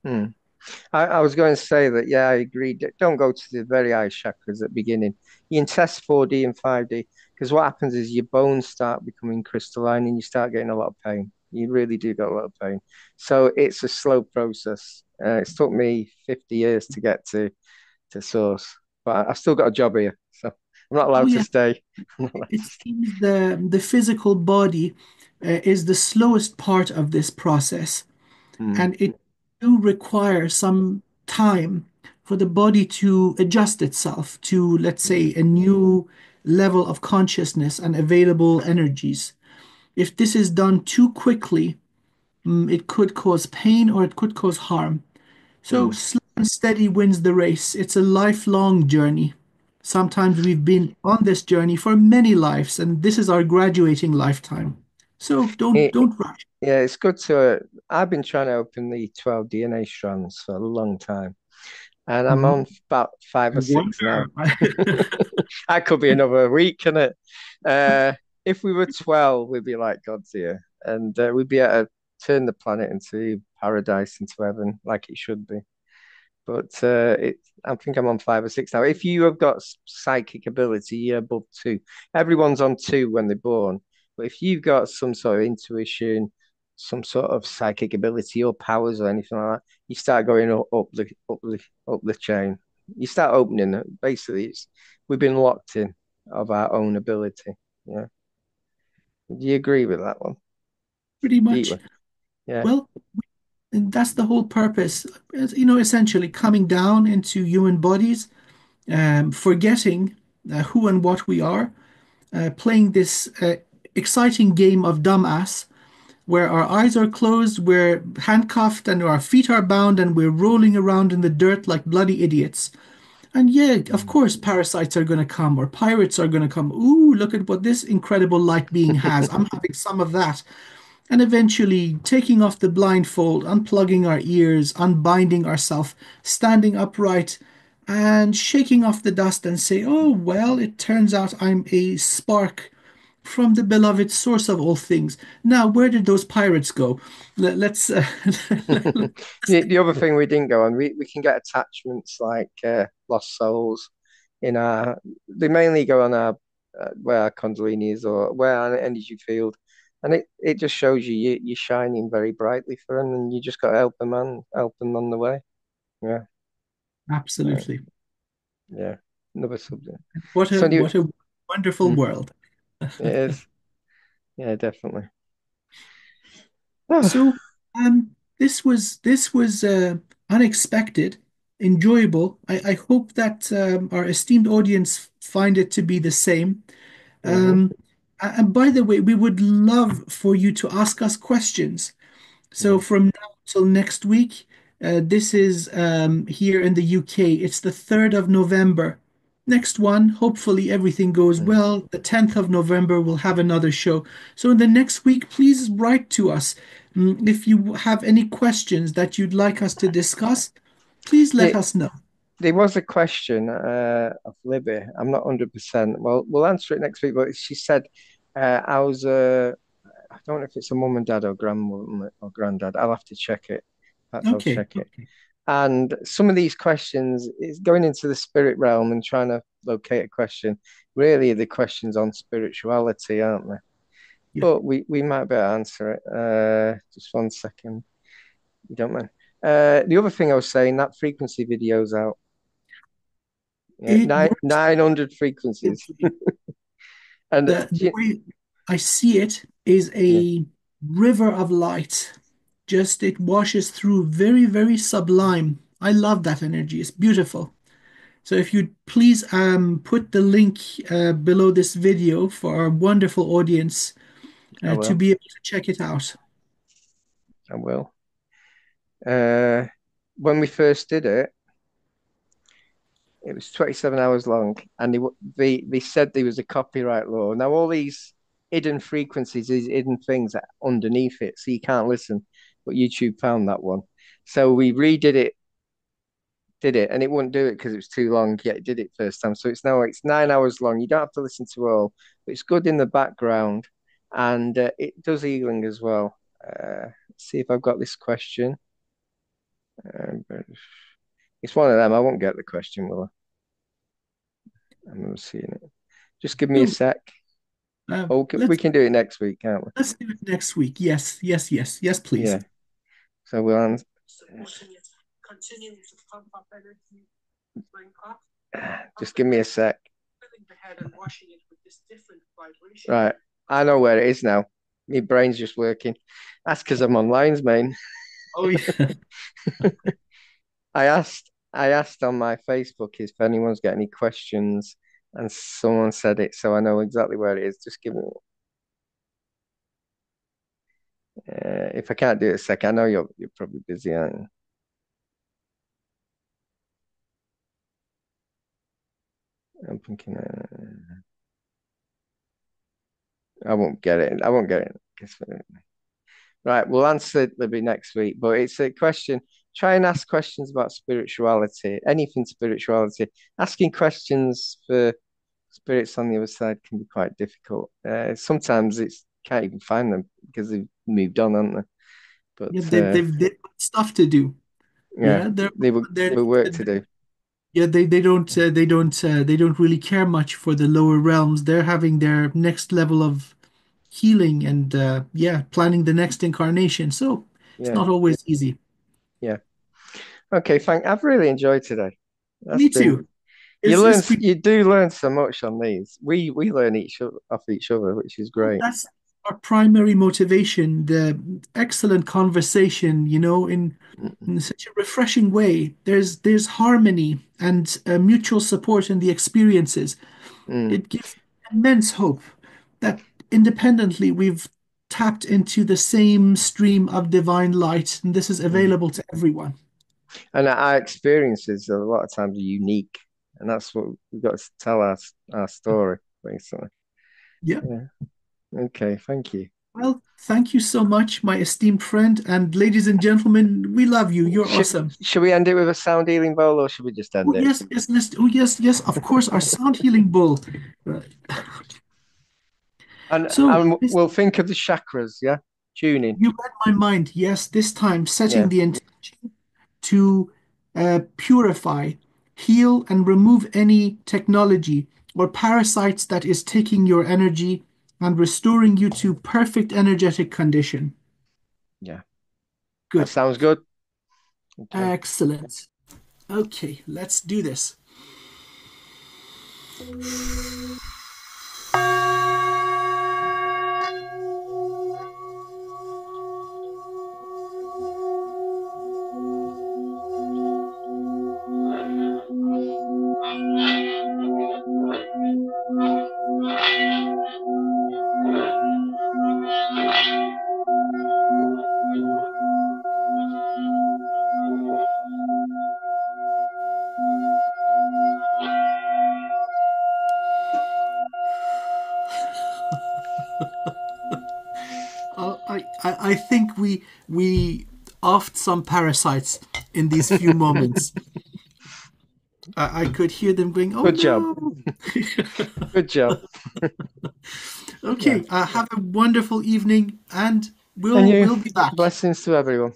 Mm. I was going to say that, yeah, I agree. Don't go to the very high chakras at the beginning. You can test 4D and 5D, because what happens is your bones start becoming crystalline and you start getting a lot of pain. You really do get a lot of pain. So it's a slow process. It's took me 50 years to get to source, but I've still got a job here. So I'm not allowed to stay. It seems the physical body is the slowest part of this process. Mm. And it do require some time for the body to adjust itself to, let's say, a new level of consciousness and available energies. If this is done too quickly, it could cause pain or it could cause harm. So slow and steady wins the race. It's a lifelong journey. Sometimes we've been on this journey for many lives, and this is our graduating lifetime. So don't rush. Yeah, it's good to. I've been trying to open the 12 DNA strands for a long time, and I'm on about 5 or 6 now. That could be another week, can it? If we were 12, we'd be like God's here, and we'd be able to turn the planet into paradise, into heaven, like it should be. But I think I'm on 5 or 6 now. If you have got psychic ability, you're above 2. Everyone's on 2 when they're born. But if you've got some sort of intuition, some sort of psychic ability or powers or anything like that, you start going up the chain. You start opening it. Basically, we've been locked in of our own ability. Yeah. Do you agree with that one? Pretty much. Yeah. Well, that's the whole purpose. You know, essentially coming down into human bodies, forgetting who and what we are, playing this exciting game of dumbass, where our eyes are closed, we're handcuffed, and our feet are bound, and we're rolling around in the dirt like bloody idiots. And yeah, of course, parasites are going to come, or pirates are going to come. Ooh, look at what this incredible light being has. I'm having some of that. and eventually taking off the blindfold, unplugging our ears, unbinding ourselves, standing upright, and shaking off the dust and say, oh, well, it turns out I'm a spark from the beloved source of all things. Now, where did those pirates go? The other thing we didn't go on, we can get attachments like lost souls in our, they mainly go on our, where our Kundalini is or where our energy field. And it just shows you're shining very brightly for them, and you just got to help them on the way. Yeah. Absolutely. Yeah. Another subject. What a wonderful world. It is. Yeah, definitely. Oh. So this was unexpected, enjoyable. I hope that our esteemed audience find it to be the same. And by the way, we would love for you to ask us questions. So from now till next week, this is here in the UK. It's the 3rd of November. Next one, hopefully everything goes well. The 10th of November, we'll have another show. So in the next week, please write to us. If you have any questions that you'd like us to discuss, please let us know. There was a question of Libby. I'm not 100%. Well, we'll answer it next week. But she said, I don't know if it's a mum and dad or grandmother or granddad. I'll have to check it. Okay. And some of these questions is going into the spirit realm and trying to locate a question. Really, the questions on spirituality, aren't they? Yeah. But we might better answer it. Just one second. You don't mind. The other thing I was saying, that frequency video's out. Yeah, 900 frequencies. And the way I see it is a river of light. Just it washes through, very, very sublime. I love that energy. It's beautiful. So if you'd please put the link below this video for our wonderful audience to be able to check it out. I will. When we first did it, it was 27 hours long, and they said there was a copyright law. Now all these hidden frequencies, these hidden things that are underneath it, so you can't listen. But YouTube found that one, so we redid it, and it wouldn't do it because it was too long. Yet it did it first time, so it's now 9 hours long. You don't have to listen to all, but it's good in the background, and it does healing as well. See if I've got this question. It's one of them. I won't get the question, will I? I'm not seeing it. Just give me a sec. We can do it next week, can't we? Let's do it next week. Yes, please. Yeah. So we'll answer. Just give me a sec. Right. I know where it is now. My brain's just working. That's because I'm on lines, mate. Oh yeah. I asked on my Facebook if anyone's got any questions, and someone said it, so I know exactly where it is. Just give me if I can't do it a second. I know you're probably busy, aren't you? I'm thinking I won't get it. Right, we'll answer it maybe next week, but it's a question. Try and ask questions about spirituality, anything spirituality. Asking questions for spirits on the other side can be quite difficult. Sometimes it's can't even find them because they've moved on, haven't they? But yeah, they've got stuff to do. Yeah, they've work to do. Yeah, they don't really care much for the lower realms. They're having their next level of healing and planning the next incarnation, so it's not always easy. Okay, I've really enjoyed today. Me too. You do learn so much on these. We learn off each other, which is great. That's our primary motivation, the excellent conversation, in such a refreshing way. There's harmony and mutual support in the experiences. It gives immense hope that independently we've tapped into the same stream of divine light, and this is available to everyone. And our experiences a lot of times are unique, and that's what we've got to tell our story, basically. Yeah. Okay, thank you. Well, thank you so much, my esteemed friend. And ladies and gentlemen, we love you. You're awesome. Should we end it with a sound healing bowl, or should we just end it? Yes, of course, our sound healing bowl. And we'll think of the chakras, yeah? Tuning. You read my mind, yes, this time setting the intention to purify, heal, and remove any technology or parasites that is taking your energy and restoring you to perfect energetic condition. Yeah. Good. That sounds good. Okay. Excellent. Okay, let's do this. I think we offed some parasites in these few moments. I could hear them going, oh, good job. Good job. Okay, have a wonderful evening, and we'll be back. Blessings to everyone.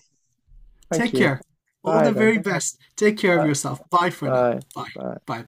Take care. All the very best. Take care of yourself. Bye for now. Bye.